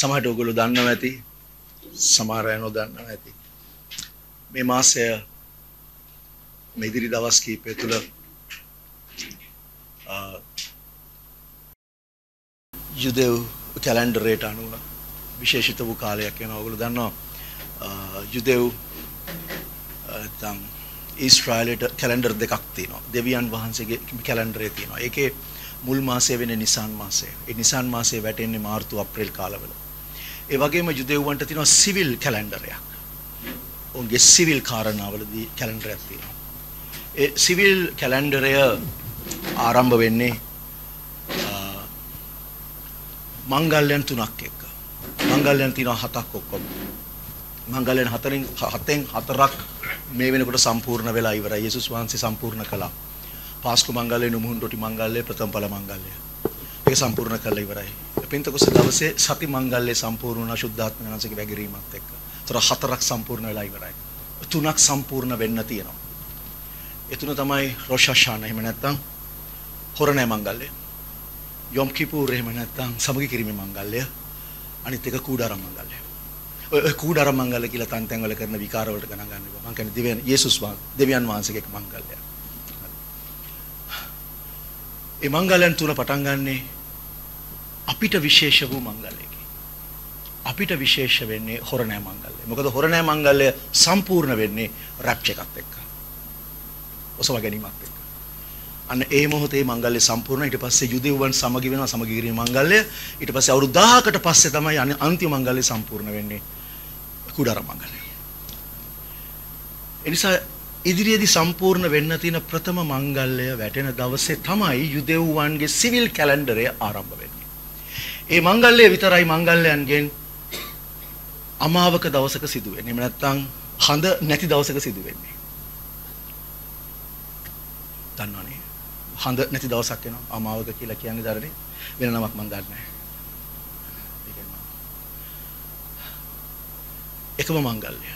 සමහරට ඔයගොල්ලෝ දන්නවා ඇති සමහර අය නොදන්නවා ඇති මේ මාසය මේ ඉදිරි දවස් කීපය තුළ යුදෙව් කැලෙන්ඩරයට අනුව විශේෂිත වූ කාලයක් වෙනවා ඔයගොල්ලෝ දන්නවා යුදෙව් නැත්නම් ඊශ්‍රායලයේ කැලෙන්ඩර් දෙකක් තියෙනවා දෙවියන් වහන්සේගේ කැලෙන්ඩරේ තියෙනවා ඒකේ මුල් මාසය වෙන්නේ නිසාන් මාසය ඒ නිසාන් මාසයේ වැටෙන්නේ මාර්තු අප්‍රේල් කාලවල ඒ වගේම යුදෙව්වන්ට තියෙනවා සිවිල් කැලෙන්ඩරයක් ඔවුන්ගේ සිවිල් කාරණාවලදී කැලෙන්ඩරයක් තියෙනවා ඒ සිවිල් කැලෙන්ඩරය ආරම්භ වෙන්නේ මංගල්‍යයන් තුනක් එක්ක මංගල්‍යයන් තියෙනවා හතක් ඔක්කොම මංගල්‍යයන් හතෙන් හතරක් මේ වෙනකොට සම්පූර්ණ වෙලා ඉවරයි යේසුස් වහන්සේ සම්පූර්ණ කළා පාස්කු මංගල්‍යය නුමුහුන් රොටි මංගල්‍යය ප්‍රථම ඵල මංගල්‍යය ඒක සම්පූර්ණ කරලා ඉවරයි පෙන්තකොස්ත දවසේ සති මංගල්‍යය සම්පූර්ණ වුණා ශුද්ධාත්ම වහන්සේගේ වැගිරීමත් එක්ක ඒතර හතරක් සම්පූර්ණ වෙලා ඉවරයි තුනක් සම්පූර්ණ වෙන්න තියෙනවා ඒ තුන තමයි රොෂ් හෂානා එහෙම නැත්නම් හොරණෑ මංගල්‍යය යොම් කිපූර් එහෙම නැත්නම් සමගි කිරීමේ මංගල්‍යය අනිත් එක කූඩාරම් මංගල්‍යය කූඩාර මංගල කියලා තන් තැන් වල කරන විකාර වලට ගණන් ගන්න එපා. මම කියන්නේ දිව්‍යයන් යේසුස් වහන්සේ දෙවියන් වහන්සේගේ එක මංගල්‍යයක්. ඒ මංගලයන් තුන පටන් ගන්නේ අපිට විශේෂ වූ මංගලයකින්. අපිට විශේෂ වෙන්නේ හොරණෑ මංගල්‍යය. මොකද හොරණෑ මංගල්‍යය සම්පූර්ණ වෙන්නේ රැප්චර් එකත් එක්ක. ඔසවා ගැනීමත් එක්ක. අන්න ඒ මොහොතේ මංගල්‍ය සම්පූර්ණ ඊට පස්සේ යුදෙව්වන් සමගි වෙනවා සමගි කිරීම මංගල්‍යය. ඊට පස්සේ අවුරුදු 1000කට පස්සේ තමයි අන්තිම මංගල්‍යය සම්පූර්ණ වෙන්නේ. කුඩාර මංගල්‍යය. ඒ නිසා ඉදිරියේදී සම්පූර්ණ වෙන්න තියෙන ප්‍රථම මංගල්‍යය වැටෙන දවසේ තමයි යුදෙව්වන්ගේ සිවිල් කැලෙන්ඩරය ආරම්භ වෙන්නේ. ඒ මංගල්‍යය විතරයි මංගල්‍යයන්ගෙන් අමාවක දවසක සිදු වෙන්නේ. එහෙම නැත්නම් හඳ නැති දවසක සිදු වෙන්නේ. දන්නවනේ. හඳ නැති දවසක් වෙනවා. අමාවක කියලා කියන්නේ දරනේ. වෙන නමක් මම දන්නේ නැහැ. එකම මංගල්‍යය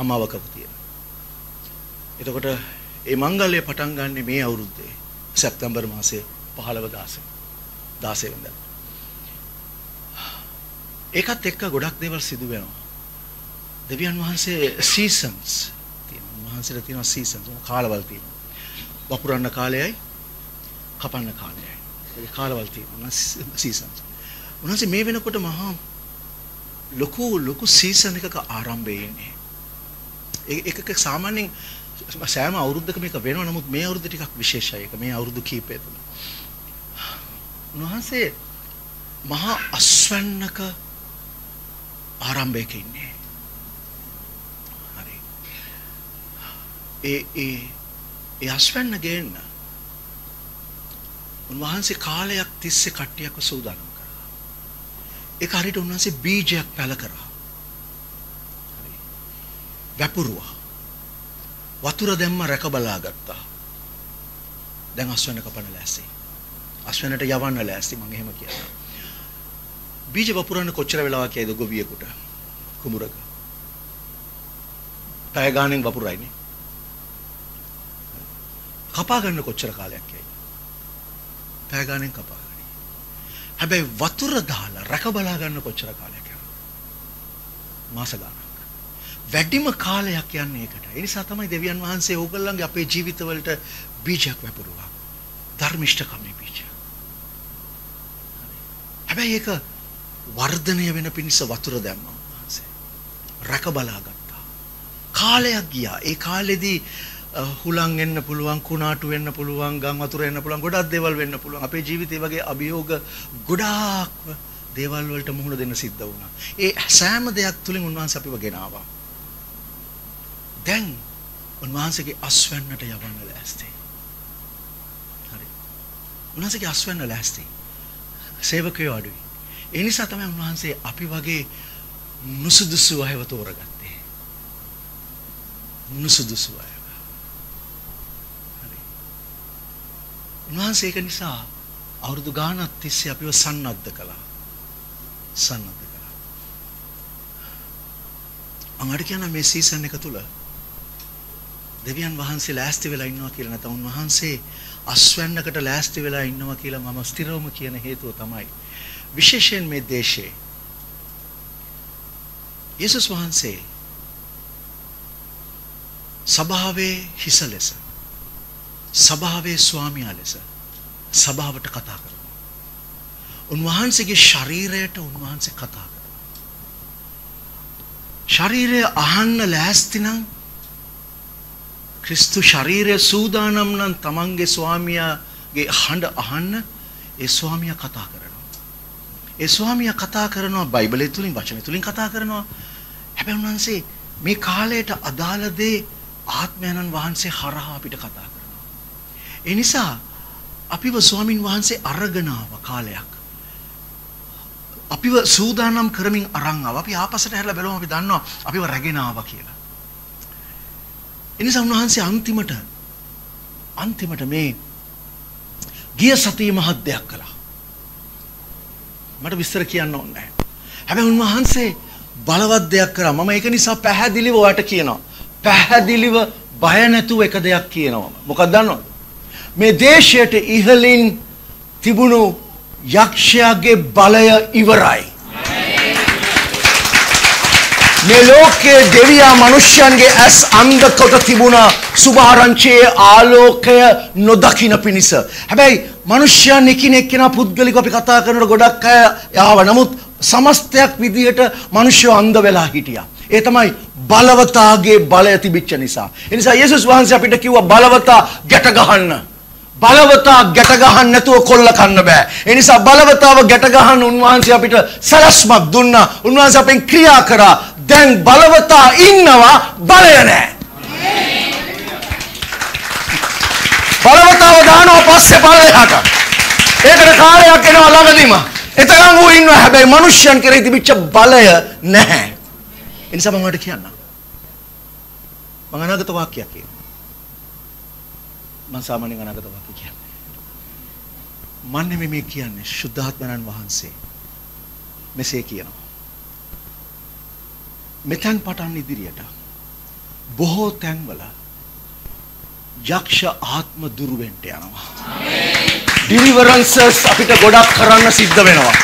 අමාවකව තියෙනවා. එතකොට මේ මංගල්‍යය පටන් ගන්න මේ අවුරුද්දේ සැප්තැම්බර් මාසයේ 15 16 වෙනිදා. ඒකත් එක්ක ගොඩක් දේවල් සිදු වෙනවා. දෙවියන් වහන්සේ සීසන්ස් තියෙනවා. මහන්සියලා තියෙනවා සීසන්ස්. කාලවල තියෙනවා. වපුරන්න කාලයයි කපන්න කාලයයි. ඒ කාලවල තියෙනවා සීසන්ස්. උන්වහන්සේ මේ වෙනකොට මහා ලොකු සීසන් එකක ආරම්භය එන්නේ. ඒකක සාමාන්‍යයෙන් සෑම අවුරුද්දක මේක වෙනවා. නමුත් මේ අවුරුද්ද ටිකක් විශේෂයි. ඒක මේ අවුරුදු කීපය තුළ. උන්වහන්සේ මහා අස්වැන්නක ආරම්භයක ඉන්නේ. හරි. ඒ අස්වැන්න ගේන්න උන්වහන්සේ කාලයක් තිස්සේ කට්ටියක් සූදානම්. ඒක හරියට උන්වහන්සේ බීජයක් පැල කරා. හරි. වැපුරුවා. වතුර දැම්ම රැක බලා ගත්තා. දැන් අස්වැන්න කපන්න ලෑස්ති. අස්වැන්නට යවන්න ලෑස්ති මම එහෙම කියනවා. බීජ වපුරන්න කොච්චර වෙලාවක් යයිද ගොවියෙකුට? කුඹරක. පැය ගාණෙන් වපුරයිනේ. කපා ගන්න කොච්චර කාලයක් යයිද? පැය ගාණෙන් කපා. හැබැයි වතුර දාලා රැක බලා ගන්න කොච්චර කාලයක් යනවද? මාස ගානක්. වැඩිම කාලයක් යන්නේ ඒකට. ඒ නිසා තමයි දෙවියන් වහන්සේ ඕගොල්ලන්ගේ අපේ ජීවිතවලට බීජයක් වැපරුවා. ධර්මිෂ්ඨකමේ බීජය. හැබැයි ඒක වර්ධනය වෙන පිණිස වතුර දැම්මා වහන්සේ. රැක බලා ගත්තා. කාලයක් ගියා. ඒ කාලෙදී හුලං වෙන්න පුළුවන් කුණාටු වෙන්න පුළුවන් ගම් වතුර වෙන්න පුළුවන් ගොඩක් දේවල් වෙන්න පුළුවන් අපේ ජීවිතේ වගේ අභියෝග ගොඩාක් දේවල් වලට මුහුණ දෙන්න සිද්ධ වුණා. ඒ සෑම දෙයක් තුලින් උන්වහන්සේ අපිව ගෙනාවා. දැන් උන්වහන්සේගේ අස්වැන්නට යවන්න ලෑස්ති. හරි. උන්වහන්සේගේ අස්වැන්න ලෑස්ති. සේවකයෝ අඩුයි. ඒ නිසා තමයි උන්වහන්සේ අපි වගේ නුසුදුසු අයව තෝරගත්තේ. නුසුදුසු අය. උන්වහන්සේ ඒක නිසා අවුරුදු ගානක් තිස්සේ අපිව සන්නද්ධ කළා. සන්නද්ධ කළා. අමාරු කියන මේ සීසන් එක තුල දෙවියන් වහන්සේ ලෑස්ති වෙලා ඉන්නවා කියලා නැත උන්වහන්සේ අස්වැන්නකට ලෑස්ති වෙලා ඉන්නවා කියලා මම ස්ථිරවම කියන හේතුව තමයි විශේෂයෙන් මේ දේශේ යේසුස් වහන්සේ සභාවේ හිස ලෙස, සභාවේ ස්වාමියා ලෙස සභාවට කතා කරනවා. උන්වහන්සේගේ ශරීරයට උන්වහන්සේ කතා කරනවා. ශරීරය අහන්න ලෑස්ති නම් ක්‍රිස්තු ශරීරය සූදානම් නම් තමන්ගේ ස්වාමියාගේ හඬ අහන්න ඒ ස්වාමියා කතා කරනවා. ඒ ස්වාමියා කතා කරනවා බයිබලයේ තුලින් වචනේ තුලින් කතා කරනවා. හැබැයි උන්වහන්සේ මේ කාලයට අදාළ දේ ආත්මයන්න් වහන්සේ හරහා අපිට කතා කරනවා. ඒ නිසා අපිව ස්වාමින් වහන්සේ අරගෙන ආව කාලයක්. අපිව සූදානම් කරමින් අරන් ආවා. අපි ආපස්සට හැරලා බලමු අපි දන්නවා අපිව රැගෙන ආවා කියලා. ඒ නිසා උන්වහන්සේ අන්තිමට මේ ගිය සතියේ මහත් දෙයක් කළා. මට විස්තර කියන්න ඕනේ නැහැ. හැබැයි උන්වහන්සේ බලවත් දෙයක් කරා. මම ඒක නිසා පැහැදිලිව ඔයාට කියනවා. පැහැදිලිව බය නැතුව එක දෙයක් කියනවා. මොකක්ද දන්නවද? මේ දේශයට ඉහළින් තිබුණු යක්ෂයාගේ බලය ඉවරයි. මේ ලෝකයේ දෙවියා මිනිස්යන්ගේ ඇස් අන්ධ කොට තිබුණා සුභාරංචියේ ආලෝකය නොදකින්න පිණිස. හැබැයි මිනිස්යන් එකිනෙක කෙනා පුද්ගලිකව අපි කතා කරනකොට ගොඩක් අය යාව. නමුත් සමස්තයක් විදියට මිනිස්සු අන්ධ වෙලා හිටියා. ඒ තමයි බලවතාගේ බලය තිබිච්ච නිසා. ඒ නිසා යේසුස් වහන්සේ අපිට කිව්වා බලවතා ගැට ගහන්න. බලවතා ගැට ගහන්න නැතුව කොල්ල කන්න බෑ. ඒ නිසා බලවතාව ගැට ගහන්න උන්වහන්සේ අපිට සලස්මක් දුන්නා. උන්වහන්සේ අපෙන් ක්‍රියා කරා. දැන් බලවතා ඉන්නවා බලය නැහැ. බලවතාව දානවා පස්සේ බලයට. ඒකට කාලයක් එනවා ළඟදීම. එතනම් ඌ ඉන්නවා හැබැයි මිනිස්යන් කෙරෙහි තිබිච්ච බලය නැහැ. ඒ නිසා මම ඔයාලට කියන්නම්. මම අනාගත වාක්‍යයක් කියනවා. මම සාමාන්‍යයෙන් අනාගත වාක්‍ය කියන්නේ. මම නෙමෙයි මේ කියන්නේ ශුද්ධාත්මයන් වහන්සේ. මෙසේ කියනවා. මෙතෙන් පටන් ඉදිරියට බොහෝ තැන්වල යක්ෂ ආත්ම දුරු වෙන්න යනවා. ඩිලිවරන්සස් අපිට ගොඩක් කරන්න සිද්ධ වෙනවා.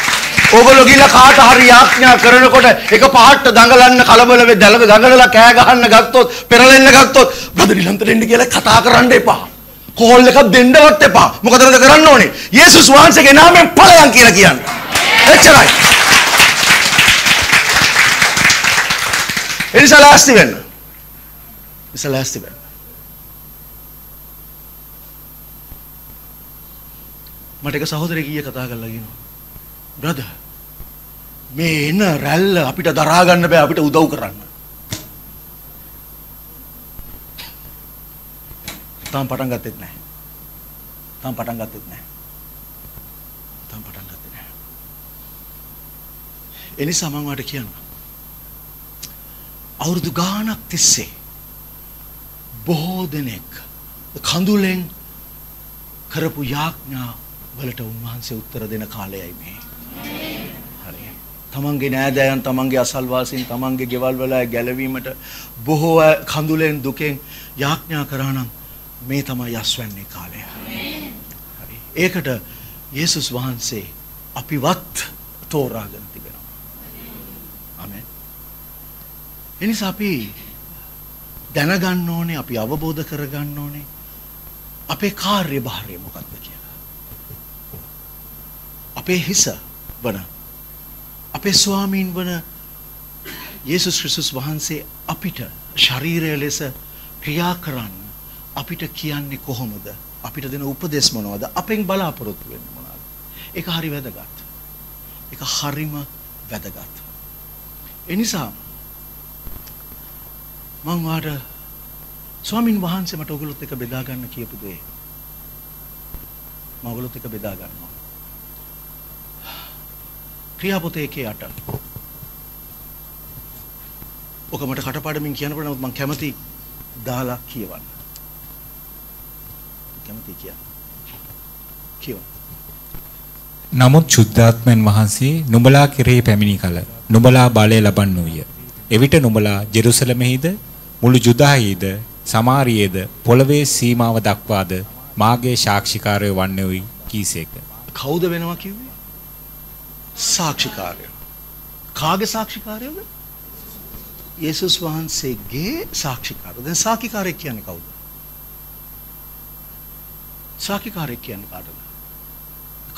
ඕගොල්ලෝ ගිහලා කාට හරි යාඥා කරනකොට එක පහට්ට දඟලන්න කලබල වෙ දඟලලා කෑ ගහන්න ගත්තොත් පෙරලෙන්න ගත්තොත් බ්‍රදර් නිලන්තට එන්න කියලා කතා කරන්න එපා. කෝල් එකක් දෙන්නවත් එපා. මොකදද කරන්න ඕනේ? යේසුස් වහන්සේගේ නාමයෙන් ඵලයන් කියලා කියන්න. එච්චරයි. ඉනිසලාස්ති වෙන්න. ඉනිසලාස්ති වෙන්න. මට එක සහෝදරයෙක් ඊයේ කතා කරලා කියනවා බ්‍රදර් මේ එන රැල්ල අපිට දරා ගන්න බෑ අපිට උදව් කරන්න. තාම පටන් ගත්තෙත් නැහැ. ඒ නිසා මම ඔයාලට කියනවා අවුරුදු ගාණක් තිස්සේ බොහෝ දෙනෙක් කඳුලෙන් කරපු යාඥා වලට උන්වහන්සේ උත්තර දෙන කාලයයි මේ. හරි. තමන්ගේ නෑදෑයන් තමන්ගේ අසල්වාසීන් තමන්ගේ ගෙවල් වල ගැලවීමට බොහෝ කඳුලෙන් දුකෙන් යාඥා කරා නම් මේ තමයි යස්වැන්නේ කාලය. හරි. ඒකට යේසුස් වහන්සේ අපිවත් තෝරාගෙන තිබෙනවා. ආමෙන්. එනිසා අපි දැනගන්න ඕනේ අපි අවබෝධ කරගන්න ඕනේ අපේ කාර්යභාරය මොකක්ද කියලා. අපේ හිස වන අපේ ස්වාමීන් වන යේසුස් ක්‍රිස්තුස් වහන්සේ අපිට ශරීරය ලෙස ක්‍රියා කරන්න අපිට කියන්නේ කොහොමද? අපිට දෙන උපදෙස් මොනවද? අපෙන් බලාපොරොත්තු වෙන්නේ මොනවද? ඒක හරි වැදගත්. ඒක හරිම වැදගත්. ඒ නිසා මම වාර ස්වාමීන් වහන්සේ මට ඔයගොල්ලොත් එක බෙදා ගන්න කියපු දේ මම ඔයගොල්ලොත් එක බෙදා ගන්නවා. ක්‍රියාපොතේ යට ඔක මට කටපාඩමින් කියන්න පුළුවන්. නමුත් මම කැමති දාලා කියවන්න. කැමති කියවන්න. නමුත් ශුද්ධාත්මයන් වහන්සේ නුඹලා කෙරෙහි පැමිණි කල නුඹලා බලය ලබන්නෝය. එවිට නුඹලා ජෙරුසලමෙහිද මුළු යුදෙහිද සමාරියේද පොළවේ සීමාව දක්වාද මාගේ සාක්ෂිකාරය වන්නේයි කීසේක. කවුද වෙනවා කිව්වේ? සාක්ෂිකාරය. කාගේ සාක්ෂිකාරයද? යේසුස් වහන්සේගේ සාක්ෂිකාරය. දැන් සාක්ෂිකාරය කියන්නේ කවුද? සාක්ෂිකාරය කියන්නේ කාටද?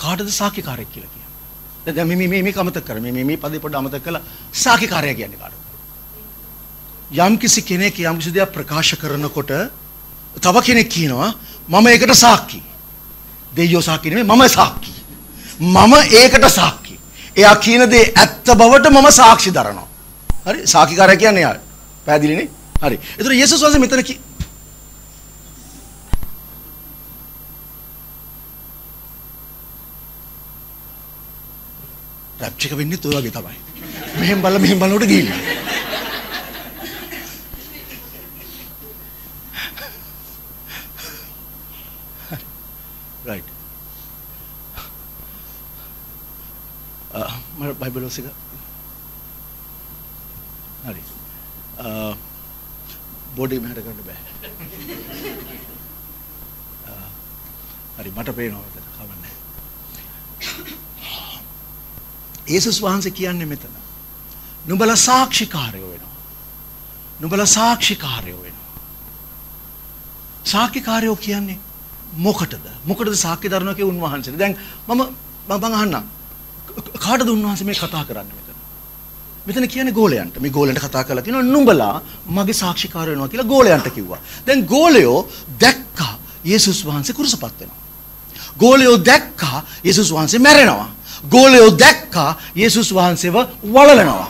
කාටද සාක්ෂිකාරය කියලා කියන්නේ? දැන් මේ අමතක කර මේ පදේ පොඩ්ඩක් අමතක කළා. සාක්ෂිකාරය කියන්නේ කාටද? යම් කිසි කෙනෙක් යම් කිසි දෙයක් ප්‍රකාශ කරනකොට තව කෙනෙක් කියනවා මම ඒකට සාක්ෂි. දෙයියෝ සාක්ෂි නෙමෙයි මම සාක්ෂි. මම ඒකට සාක්ෂි. එයා කියන දේ ඇත්ත බවට මම සාක්ෂි දරනවා. හරි සාක්ෂිකාරය කියන්නේ යා. පැහැදිලිනේ? හරි. ඒතර යේසුස් වහන්සේ මෙතන කි රැප්චර් එක වෙන්නේ ඔය වගේ තමයි. මෙහෙම බලනකොට ගිහිල්ලා. Right. My Bible was body matter going to be. Hari matapay no that kamanne. Jesus wahanse kiyanne metana. Nubala saakshikaaryo wenawa. Nubala saakshikaaryo wenawa. Saakshikaaryo kiyanne මොකටද සාක්ෂි දරනවා කිය උන්වහන්සේට. දැන් මම අහන්නම්. කාටද උන්වහන්සේ මේ කතා කරන්නේ මෙතන? මෙතන කියන්නේ ගෝලයන්ට. මේ ගෝලයන්ට කතා කරලා කියනවා නුඹලා මගේ සාක්ෂිකාර වෙනවා කියලා ගෝලයන්ට කිව්වා. දැන් ගෝලයෝ දැක්කා යේසුස් වහන්සේ කුරුසපත් වෙනවා. ගෝලයෝ දැක්කා යේසුස් වහන්සේ මැරෙනවා. ගෝලයෝ දැක්කා යේසුස් වහන්සේව වළලනවා.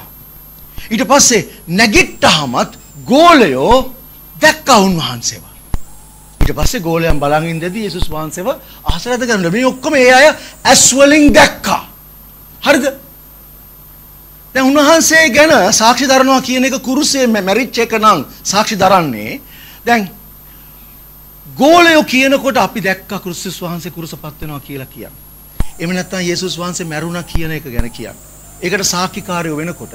ඊට පස්සේ නැගිට්ටාමත් ගෝලයෝ දැක්කා උන්වහන්සේව. ඊට පස්සේ ගෝලයන් බලන් ඉඳදී යේසුස් වහන්සේව ආශ්‍රයද කරනවා. මේ ඔක්කොම ඒ අය ඇස්වලින් දැක්කා. හරිද? දැන් උන්වහන්සේ ගැන සාක්ෂි දරනවා කියන එක කුරුසේ මැරිච් එක නම් සාක්ෂි දරන්නේ. දැන් ගෝලයෝ කියනකොට අපි දැක්කා කුරුස්සිස් වහන්සේ කුරුසපත් වෙනවා කියලා කියන්නේ. එහෙම නැත්නම් යේසුස් වහන්සේ මැරුණා කියන එක ගැන කියන්නේ. ඒකට සාක්ෂිකාරයෝ වෙනකොට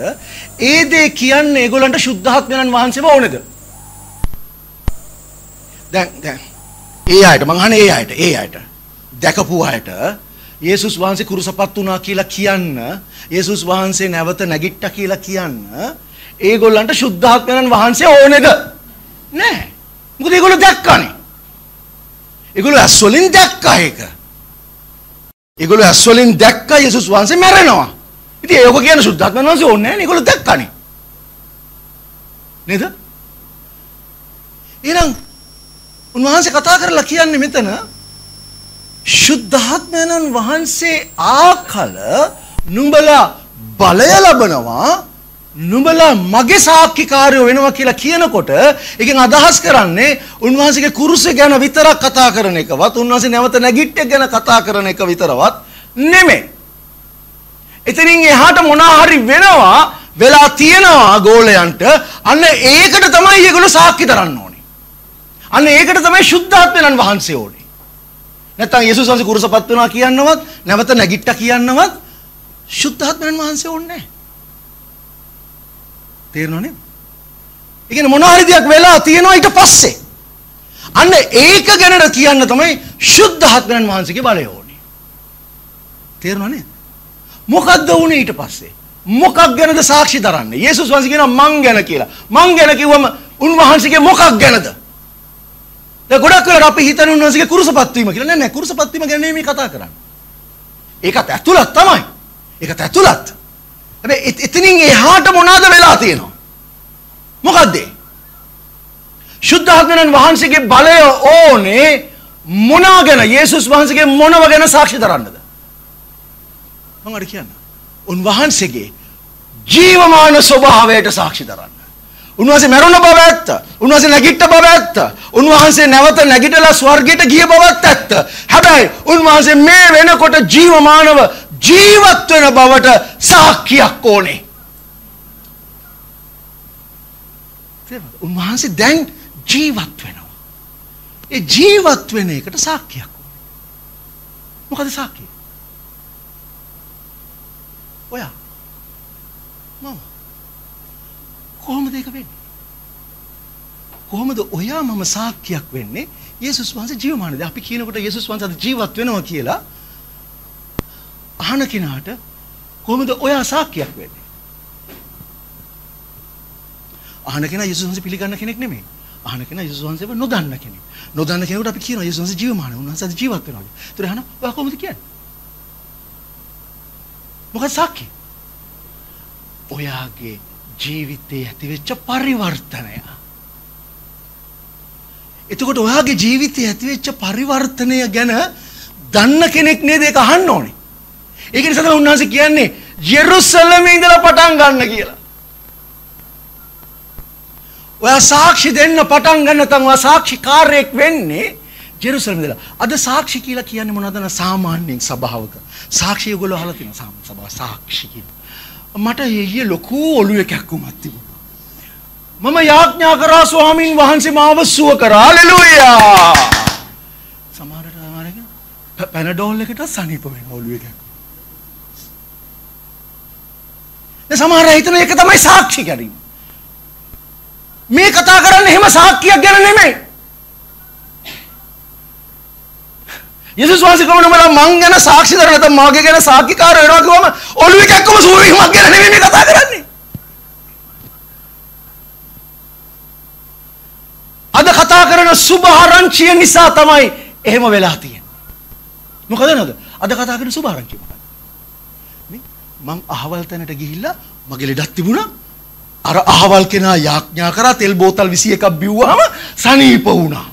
ඒ දේ කියන්නේ ඒගොල්ලන්ට සුද්ධාත්මයන් වහන්සේව ඕනේද? දැන් ඒ අයට මං අහන්නේ ඒ අයට දැකපු අයට යේසුස් වහන්සේ කුරුසපත් වුණා කියලා කියන්න යේසුස් වහන්සේ නැවත නැගිට්ටා කියලා කියන්න ඒගොල්ලන්ට සුද්ධාත්මයන් වහන්සේ ඕනේද? නෑ. මොකද ඒගොල්ලෝ දැක්කනේ. ඒගොල්ලෝ ඇස්වලින් දැක්කා ඒක. ඒගොල්ලෝ ඇස්වලින් දැක්කා යේසුස් වහන්සේ මැරෙනවා. ඉතින් ඒක කියන සුද්ධාත්මයන් වහන්සේ ඕනේ නෑනේ. ඒගොල්ලෝ දැක්කනේ. නේද? ඊළඟ උන්වහන්සේ කතා කරලා කියන්නේ මෙතන ශුද්ධාත්මයන් වහන්සේ ආකල නුඹලා බලය ලබනවා නුඹලා මගේ සාක්ෂිකාරයෝ වෙනවා කියලා කියනකොට ඒකෙන් අදහස් කරන්නේ උන්වහන්සේගේ කුරුසය ගැන විතරක් කතා කරන එකවත් උන්වහන්සේ නැවත නැගිට්ට ගැන කතා කරන එක විතරවත් නෙමෙයි. එතනින් එහාට මොනවා හරි වෙනවා වෙලා තියෙනවා ගෝලයන්ට. අන්න ඒකට තමයි ඒගොල්ලෝ සාක්ෂි දරන්න ඕනේ. අන්න ඒකට තමයි සුද්ධාත්මයන් වහන්සේ ඕනේ. නැත්තම් යේසුස් වහන්සේ කුරුසපත් වෙනවා කියනවත් නැවත නැගිට්ටා කියනවත් සුද්ධාත්මයන් වහන්සේ ඕනේ නැහැ. තේරෙනව නේද? ඒ කියන්නේ මොන හරි දෙයක් වෙලා තියෙනවා ඊට පස්සේ. අන්න ඒක ගැන කියන්න තමයි සුද්ධාත්මයන් වහන්සේගේ බලය ඕනේ. තේරෙනව නේද? මොකද්ද වුනේ ඊට පස්සේ? මොකක් ගැනද සාක්ෂි දරන්නේ? යේසුස් වහන්සේ කියනවා මං ගැන කියලා. මං ගැන කිව්වම උන්වහන්සේගේ මොකක් ගැනද? දැන් ගොඩක් වෙලාවට අපි හිතන උන්වහන්සේගේ කුරුසපත් වීම කියලා නෑ කුරුසපත් වීම ගැන නෙමෙයි කතා කරන්නේ. ඒකත් ඇතුළත් තමයි. ඒකත් ඇතුළත්. හැබැයි එතනින් එහාට මොනවාද වෙලා තියෙනවා? මොකද්ද? සුද්ධාත්මයන් වහන්සේගේ බලය ඕනේ මොනවා ගැන? යේසුස් වහන්සේගේ මොනවා ගැන සාක්ෂි දරන්නද? මම අර කියන්න. උන්වහන්සේගේ ජීවමාන ස්වභාවයට සාක්ෂි දරන්න. උන්වහන්සේ මැරුණ බව ඇත්ත. උන්වහන්සේ නැගිට්ට බව ඇත්ත. උන්වහන්සේ නැවත නැගිටලා ස්වර්ගයට ගිය බවත් ඇත්ත. හැබැයි උන්වහන්සේ මේ වෙනකොට ජීවමානව ජීවත් වෙන බවට සාක්ෂියක් ඕනේ. උන්වහන්සේ දැන් ජීවත් වෙනවා. ඒ ජීවත් වෙන එකට සාක්ෂියක් ඕනේ. මොකද සාක්ෂිය? ඔයා. මම කොහොමද ඒක වෙන්නේ? කොහොමද ඔයා මම සාක්ෂියක් වෙන්නේ? යේසුස් වහන්සේ ජීවමානද? අපි කියනකොට යේසුස් වහන්සේ ජීවත් වෙනවා කියලා අහන කෙනාට කොහොමද ඔයා සාක්ෂියක් වෙන්නේ? අහන කෙනා යේසුස් වහන්සේ පිළිගන්න කෙනෙක් නෙමෙයි. අහන කෙනා යේසුස් වහන්සේව නොදන්න කෙනෙක්. නොදන්න කෙනෙකුට අපි කියනවා යේසුස් වහන්සේ ජීවමාන. උන්වහන්සේ අද ජීවත් වෙනවා කියලා. ඒතර අහන ඔයා කොහොමද කියන්නේ? මොකද සාක්කි? ඔයාගේ ජීවිතයේ ඇතිවෙච්ච පරිවර්තනය. එතකොට ඔයාගේ ජීවිතයේ ඇතිවෙච්ච පරිවර්තනය ගැන දන්න කෙනෙක් නේද ඒක අහන්න ඕනේ. ඒක නිසා තමයි උන්වහන්සේ කියන්නේ ජෙරුසලමේ ඉඳලා පටන් ගන්න කියලා. ඔයා සාක්ෂි දෙන්න පටන් ගන්න තම ඔයා සාක්ෂිකාරයෙක් වෙන්නේ ජෙරුසලමේ ඉඳලා. අද සාක්ෂි කියලා කියන්නේ මොනවද? සාමාන්‍යයෙන් සභාවක. සාක්ෂි ඔයගොල්ලෝ අහලා තියෙන සාමාන්‍ය සභාව සාක්ෂි කියන්නේ. මට ඊයේ ලොකු ඔළුව එකක් වුණත් තිබුණා. මම යාඥා කරා ස්වාමින් වහන්සේ මාව සුව කරා. හලෙලූයා. සමහරට ආවරගෙන පැනඩෝල් එකට සනීප වෙන ඔළුව එකක්. සමහර අය හිතන එක තමයි සාක්ෂි ගැනීම. මේ කතා කරන්නේ එහෙම සාක්ෂියක් ගැන නෙමෙයි. යේසුස් වහන්සේ කොහොමද මං ගැන සාක්ෂි දරන නැත්නම් මාගේ ගැන සාක්ෂිකාර වෙනවා කිව්වම ඔළුව එකක්ම සූවිමක් ගැන නෙමෙයි මේ කතා කරන්නේ. අද කතා කරන සුභාරංචිය නිසා තමයි එහෙම වෙලා තියෙන්නේ. මොකද නේද? අද කතා කරන සුභාරංචිය මොකක්ද? මං අහවල් තැනට ගිහිල්ලා මගේ ලෙඩක් තිබුණා. අර අහවල් කෙනා යාඥා කරා තෙල් බෝතල් 21ක් බිව්වහම සනීප වුණා.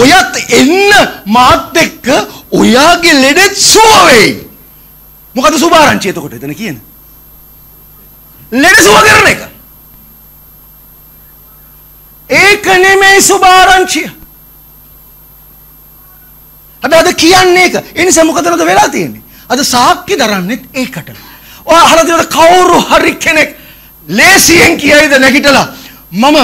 ඔයත් එන්න මාත් එක්ක ඔයාගේ ලෙඩෙත් සුව වෙයි. මොකද සුභාරංචිය එතකොට එතන කියන ලෙඩ සුව කරන එක. ඒක නෙමෙයි සුභාරංචිය. අපි අද කියන්නේ ඒක. ඒ නිසා මොකදනද වෙලා තියෙන්නේ? අද සාක්කි දරන්නෙත් ඒකට. ඔය අහලා දිනන කවුරු හරි කෙනෙක් ලේසියෙන් කියයිද නැගිටලා මම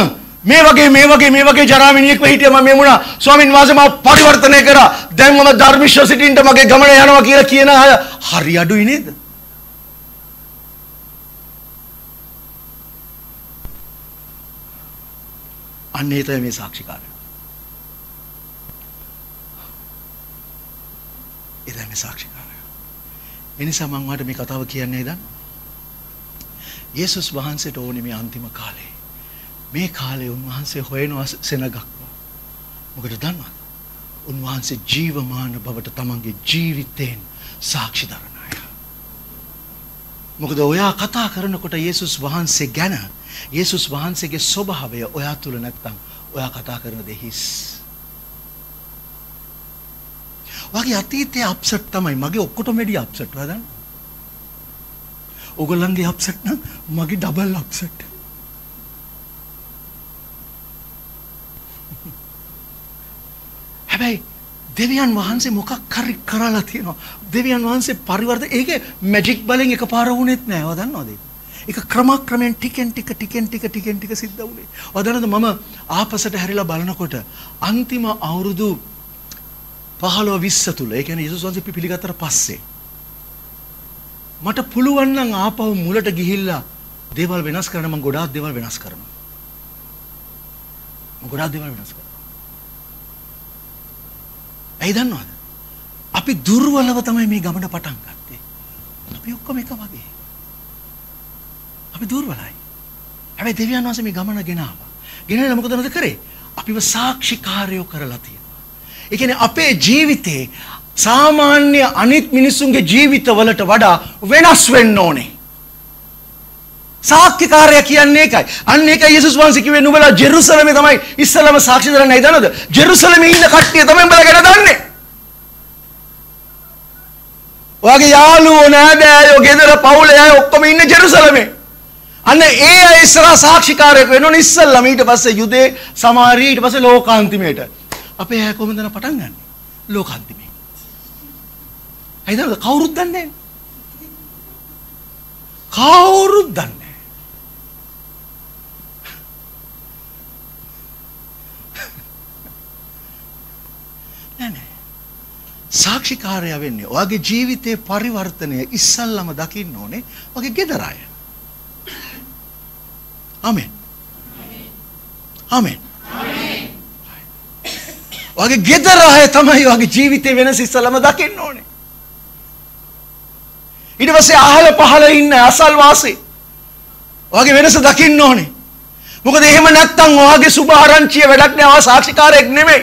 මේ වගේ ජරාමිනියෙක් වෙ හිටියා මම මේ වුණා ස්වාමින් වහන්සේ මාව පරිවර්තනය කරා දැන් මම ධර්මශ්‍රසිතින්ට මගේ ගමන යනවා කියලා කියන අය හරි අඩුයි නේද? අන්නේ තමයි මේ සාක්ෂිකාරය. එදා මේ සාක්ෂි එනිසා මම ඔයාලට මේ කතාව කියන්නේ දැන් යේසුස් වහන්සේට ඕනේ මේ අන්තිම කාලේ මේ කාලේ උන්වහන්සේ හොයනවා සෙනගක්. මොකටද දන්නවද? උන්වහන්සේ ජීවමාන බවට තමන්ගේ ජීවිතයෙන් සාක්ෂි දරන අය. මොකද ඔයා කතා කරනකොට යේසුස් වහන්සේ ගැන යේසුස් වහන්සේගේ ස්වභාවය ඔයා තුල නැත්තම් ඔයා කතා කරන දේ හිස්. වගේ අතීතයේ අප්සෙට් තමයි මගේ ඔක්කොටම වැඩි අප්සෙට් වදන්. ඕගොල්ලන්ගේ අප්සෙට් නම් මගේ ඩබල් අප්සෙට්. හැබැයි දෙවියන් වහන්සේ මොකක් හරි කරලා තියෙනවා. දෙවියන් වහන්සේ පරිවර්තන ඒකේ මැජික් බලෙන් එකපාර වුණෙත් නෑ. ඔයා දන්නවද? ඒක ක්‍රමක්‍රමයෙන් ටිකෙන් ටික සිද්ධ වුණේ. ඔයා දන්නවද මම ආපස්සට හැරිලා බලනකොට අන්තිම අවුරුදු 15-20 තුල ඒ කියන්නේ යේසුස් වහන්සේ පිළිගත්තට පස්සේ මට පුළුවන් නම් ආපහු මුලට ගිහිල්ලා දේවල් වෙනස් කරන්න. මම ගොඩාක් දේවල් වෙනස් කරනවා. ඇයි දන්නවද? අපි දුර්වලව තමයි මේ ගමන පටන් ගත්තේ. අපි ඔක්කොම එක වගේ. අපි දුර්වලයි. හැබැයි දෙවියන් වහන්සේ මේ ගමන ගෙනාවා. ගෙනලා මොකදද කරේ? අපිව සාක්ෂිකාරයෝ කරලා තියෙනවා. ඒ කියන්නේ අපේ ජීවිතේ සාමාන්‍ය අනිත් මිනිසුන්ගේ ජීවිතවලට වඩා වෙනස් වෙන්න ඕනේ. සාක්ෂිකාරය කියන්නේ ඒකයි. අන්න ඒකයි යේසුස් වහන්සේ කිව්වේ නුඹලා ජෙරුසලමේ තමයි ඉස්සලම සාක්ෂි දරන්නේ. දන්නවද? ජෙරුසලමේ ඉන්න කට්ටිය තමයි උඹලා ගැන දන්නේ. ඔයාගේ යාළුවෝ නෑදෑයෝ ගෙදර පවුලේ අය ඔක්කොම ඉන්නේ ජෙරුසලමේ. අන්න ඒ අය ඉස්සලා සාක්ෂිකාරයෙක් වෙන්න ඕනේ ඉස්සලම. ඊට පස්සේ යුදේ සමාරිය ඊට පස්සේ ලෝකාන්තිමයට. අපේ අය කොහොමද න පටන් ගන්නෙ? ලෝකාන්තිමේ. ඇයිද? කවුරුත් දන්නේ නැහැ. කවුරුත් දන්නේ නැහැ. නෑ. සාක්ෂිකාරය වෙන්නේ ඔයාගේ ජීවිතේ පරිවර්තනය ඉස්සල්ලාම දකින්න ඕනේ ඔයාගේ ගෙදර අය. ආමෙන්. ආමෙන්. ඔයාගේ ගෙදර අය තමයි ඔයාගේ ජීවිතේ වෙනස ඉස්සලම දකින්න ඕනේ. ඊට පස්සේ අහල පහල ඉන්න අසල්වාසී ඔයාගේ වෙනස දකින්න ඕනේ. මොකද එහෙම නැත්තම් ඔයාගේ සුභ ආරංචිය වැඩක් නෑ. ඔයා සාක්ෂිකාරයෙක් නෙමෙයි.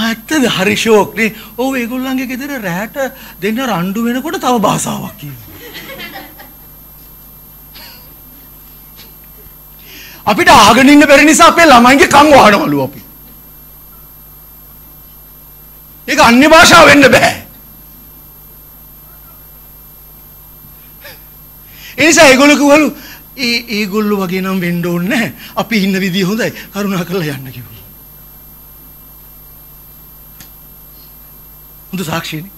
ඇත්තද හරි ෂෝක් නේ. ඔව් ඒගොල්ලන්ගේ ගෙදර රැට දෙන්න රණ්ඩු වෙනකොට තව භාෂාවක් කියනවා. අපිට ආගෙන ඉන්න බැරි නිසා අපේ ළමයින්ගේ කන් වහනවලු අපි. ඒක අන්‍ය භාෂාව වෙන්න බෑ. එනිසා ඒගොල්ලෝ කිව්වලු ඒගොල්ලෝ වගේ නම් වෙන්න ඕනේ නැහැ. අපි ඉන්න විදිය හොඳයි. කරුණාකරලා යන්න කිව්වා. හොඳ සාක්ෂියනේ.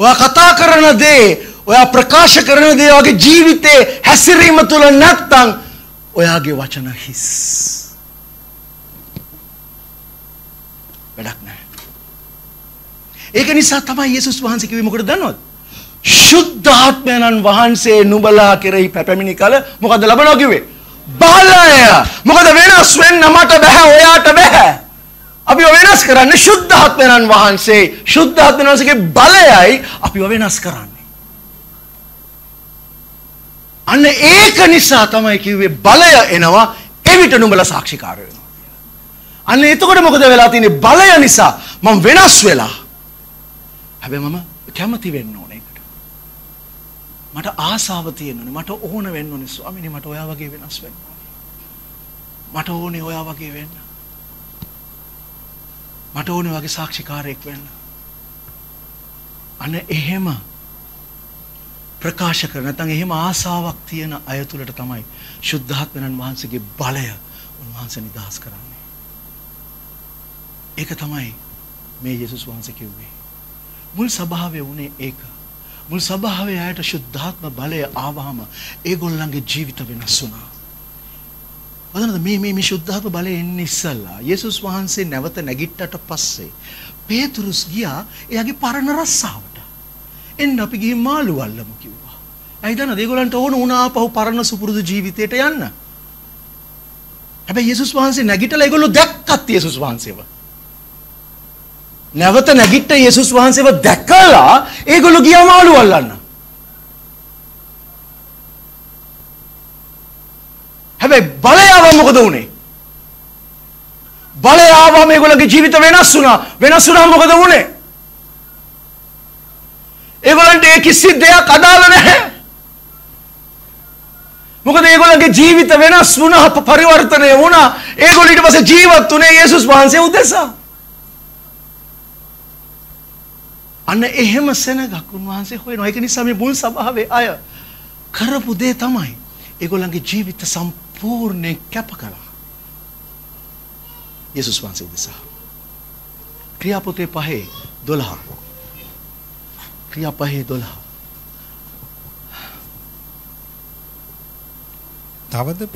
ඔයා කතා කරන දේ, ඔයා ප්‍රකාශ කරන දේ ඔයාගේ ජීවිතේ හැසිරීම තුල නැත්තම් ඔයාගේ වචන හිස්. වැඩක් නැහැ. ඒක නිසා තමයි යේසුස් වහන්සේ කිව්වේ මොකටද දන්නවද? ශුද්ධ ආත්මයන් වහන්සේ නුඹලා කෙරෙහි පැමිණි කල මොකද ලබනවා කිව්වේ? බලය. මොකද වෙනස් වෙන්න මට බෑ, ඔයාට බෑ. අපිව වෙනස් කරන්නේ ශුද්ධ ආත්මයන් වහන්සේ. ශුද්ධ ආත්මයන් වහන්සේගේ බලයයි අපිව වෙනස් කරන්නේ. අන්න ඒක නිසා තමයි කිව්වේ බලය එනවා, එවිට නුඹලා සාක්ෂිකාර වෙනවා. අන්න එතකොට මොකද වෙලා තියෙන්නේ? බලය නිසා මම වෙනස් වෙලා. හැබැයි මම කැමති වෙන්න ඕනේ. මට ආසාව තියෙනුනේ, මට ඕන වෙන්න ඕනේ ස්වාමීනි, මට ඔයා වගේ වෙනස් වෙන්න ඕනේ. මට ඕනේ ඔයා වගේ වෙන්න. මට ඕනේ වගේ සාක්ෂිකාරයෙක් වෙන්න. අනේ එහෙම ප්‍රකාශ කර නැත්නම් එහෙම ආසාවක් තියෙන අය තුලට තමයි ශුද්ධාත්මයන් වහන්සේගේ බලය උන්වහන්සේ නිදහස් කරන්නේ. ඒක තමයි මේ යේසුස් වහන්සේ කිව්වේ. මුල් සභාවේ වුණේ ඒක. මුල් සභාවේ ආයත ශුද්ධාත්ම බලය ආවම ඒගොල්ලන්ගේ ජීවිත වෙනස් වුණා. වදනද මේ ශුද්ධාත්ම බලය එන්නේ ඉස්සල්ලා යේසුස් වහන්සේ නැවත නැගිට්ටට පස්සේ පේතුරුස් ගියා එයාගේ පරණ රස්සාවට. එන්න අපි ගිහින් මාළු අල්ලමු කිව්වා. ඇයි දන්නද? ඒගොල්ලන්ට ඕන වුණා පහු පරණ සුපුරුදු ජීවිතයට යන්න. හැබැයි යේසුස් වහන්සේ නැගිටලා ඒගොල්ලෝ දැක්කත් යේසුස් වහන්සේව. නැවත නැගිට යේසුස් වහන්සේව දැකලා ඒගොල්ලෝ ගියා මාළු අල්ලන්න. හැබැයි බලය ආවම මොකද වුනේ? බලය ආවම ඒගොල්ලෝගේ ජීවිත වෙනස් වුණා. වෙනස් වුණාම මොකද වුනේ? ඒගොල්ලන්ට ඒ කිසි දෙයක් අදාළ නැහැ. මොකද ඒගොල්ලන්ගේ ජීවිත වෙනස් වුණා, පරිවර්තනය වුණා. ඒගොල්ලෝ ඊට පස්සේ ජීවත් වුණේ යේසුස් වහන්සේ උදෙසා. අන්න එහෙම සෙනගක් උන්වහන්සේ හොයනවා. ඒක නිසා මේ මුල් සභාවේ අය කරපු දේ තමයි ඒගොල්ලන්ගේ ජීවිත සම්පූර්ණයෙන් කැප කළා. යේසුස් වහන්සේ දෙසා. ක්‍රියාපොතේ 5:12. ක්‍රියා 5:12. තවද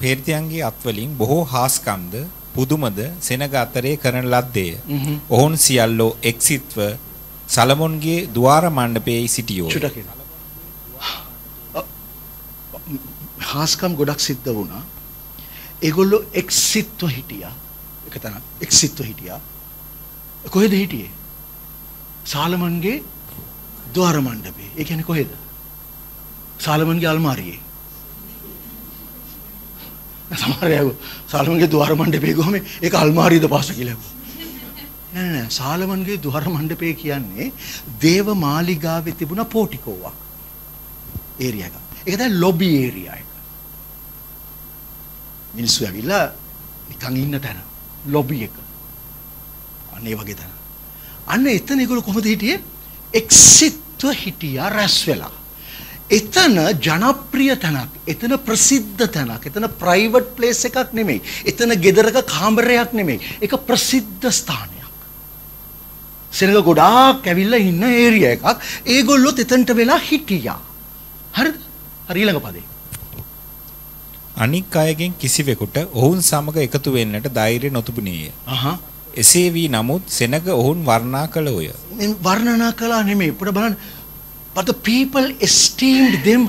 පේරිතයන්ගේ අත්වලින් බොහෝ හාස්කම්ද පුදුමද සෙනග අතරේ කරන ලද්දේය. ඔවුන් සියල්ලෝ එක්සිත්ව සලමොන්ගේ ద్వාර මණ්ඩපයේ සිටියෝ. හාස්කම් ගොඩක් සිද්ධ වුණා. ඒගොල්ලෝ එක්සිත්ව හිටියා. එක තැනක් එක්සිත්ව හිටියා. කොහෙද හිටියේ? සාලමන්ගේ ద్వාර මණ්ඩපයේ. ඒ කියන්නේ කොහෙද? සාලමන්ගේ අල්මාරියේ. සමහර අය සාලමන්ගේ ద్వාර මණ්ඩපේ ගොම ඒක අල්මාරියද පාස කියලා කිව්වා. නෑ නෑ, සාලමන්ගේ ద్వාර මණ්ඩපේ කියන්නේ දේව මාලිගාවේ තිබුණ පෝටිකෝවක් ඒරියා එක. ඒක දැන් ලොබි ඒරියා එක. මිනිස්සු ඇවිල්ලා නිකන් ඉන්න තැන, ලොබි එක. අනේ වගේ තැන. අන්න එතන ඒගොල්ලෝ කොහොමද හිටියේ? එක්සිට්ව හිටියා රැස් වෙලා. එතන ජනප්‍රිය තැනක්, එතන ප්‍රසිද්ධ තැනක්, එතන ප්‍රයිවට් ප්ලේස් එකක් නෙමෙයි, එතන ගෙදරක කාමරයක් නෙමෙයි, ඒක ප්‍රසිද්ධ ස්ථානයක්. සෙනඟ ගොඩාක් ඇවිල්ලා ඉන්න ඒරියා එකක්. ඒගොල්ලොත් එතනට වෙලා හිටියා. හරිද? හරි, ඊළඟ පදේ. අනික් අයගෙන් කිසිවෙකුට ඔවුන් සමග එකතු වෙන්නට ධෛර්ය නොතිබුණේය. එසේ වී නමුත් සෙනඟ ඔවුන් වර්ණනා කළෝය. වර්ණනා කළා නෙමෙයි. පුර බලන්න. But the people esteemed them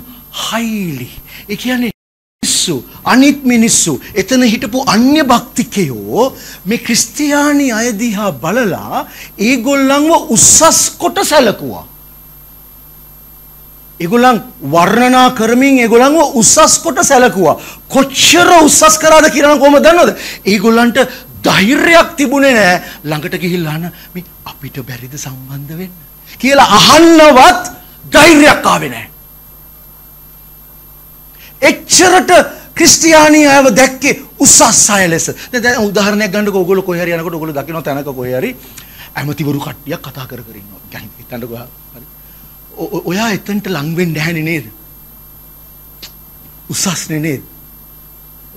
highly. ඒ කියන්නේ මිනිස්සු අනික් මිනිස්සු එතන හිටපු අන්‍ය භක්තිකයෝ මේ ක්‍රිස්තියානි අය දිහා බලලා ඒගොල්ලන්ව උසස් කොට සැලකුවා. ඒගොල්ලන් වර්ණනා කරමින් ඒගොල්ලන්ව උසස් කොට සැලකුවා. කොච්චර උසස් කරාද කියලා කොහොමද දන්නවද? ඒගොල්ලන්ට ධෛර්යයක් තිබුණේ නැහැ ළඟට ගිහිල්ලා අහන්න මේ අපිට බැරිද සම්බන්ධ වෙන්න කියලා අහන්නවත් ධෛර්යයක් ආවේ නැහැ. එච්චරට ක්‍රිස්තියානි අයව දැක්කේ උසස් අය ලෙස. දැන් උදාහරණයක් ගන්නකො ඔයගොල්ලෝ කොහේ හරි යනකොට ඔයගොල්ලෝ දකින්න තැනක කොහේ හරි ඇමතිවරු කට්ටියක් කතා කර කර ඉන්නවා. يعني හිතන්නකො හරි. ඔයා එතනට ලඟ වෙන්නේ නැහනේ නේද? උසස්නේ නේද?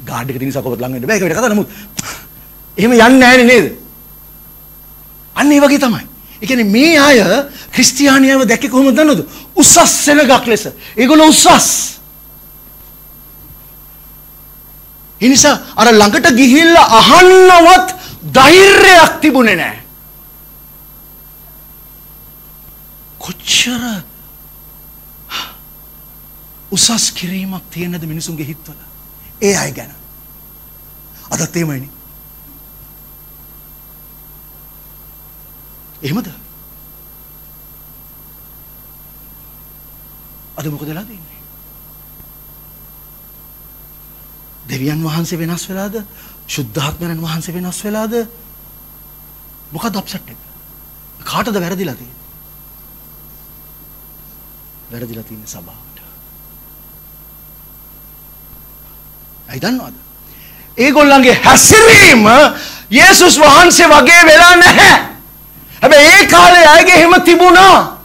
ගාඩ් එක තියෙන සකෝපත් ලඟ වෙන්න බෑ. ඒක වෙන කතාවක්. නමුත් එහෙම යන්නේ නැහනේ නේද? අන්න ඒ වගේ තමයි. ඒ කියන්නේ මේ අය ක්‍රිස්තියානි අයව දැක්කේ කොහොමද දන්නවද? උසස් සෙනගක් ලෙස. ඒගොල්ලෝ උසස්. එනිසා අර ළඟට ගිහිල්ලා අහන්නවත් ධෛර්යයක් තිබුණේ නැහැ. කොච්චර උසස් කිරීමක් තියෙනද මිනිසුන්ගේ හිතවල? ඒ අය ගැන. අදත් එහෙමයිනේ. එහෙමද? අද මොකදලා තියෙන්නේ? දෙවියන් වහන්සේ වෙනස් වෙලාද? සුද්ධාත්මයන් වහන්සේ වෙනස් වෙලාද? මොකද අප්සෙට් එක? කාටද වැරදිලා තියෙන්නේ? වැරදිලා තියෙන්නේ සභාවට. ඇයි දන්නවද? ඒගොල්ලන්ගේ හැසිරීම යේසුස් වහන්සේ වගේ වෙලා නැහැ. හැබැයි ඒ කාලේ අයගේ හිම තිබුණා.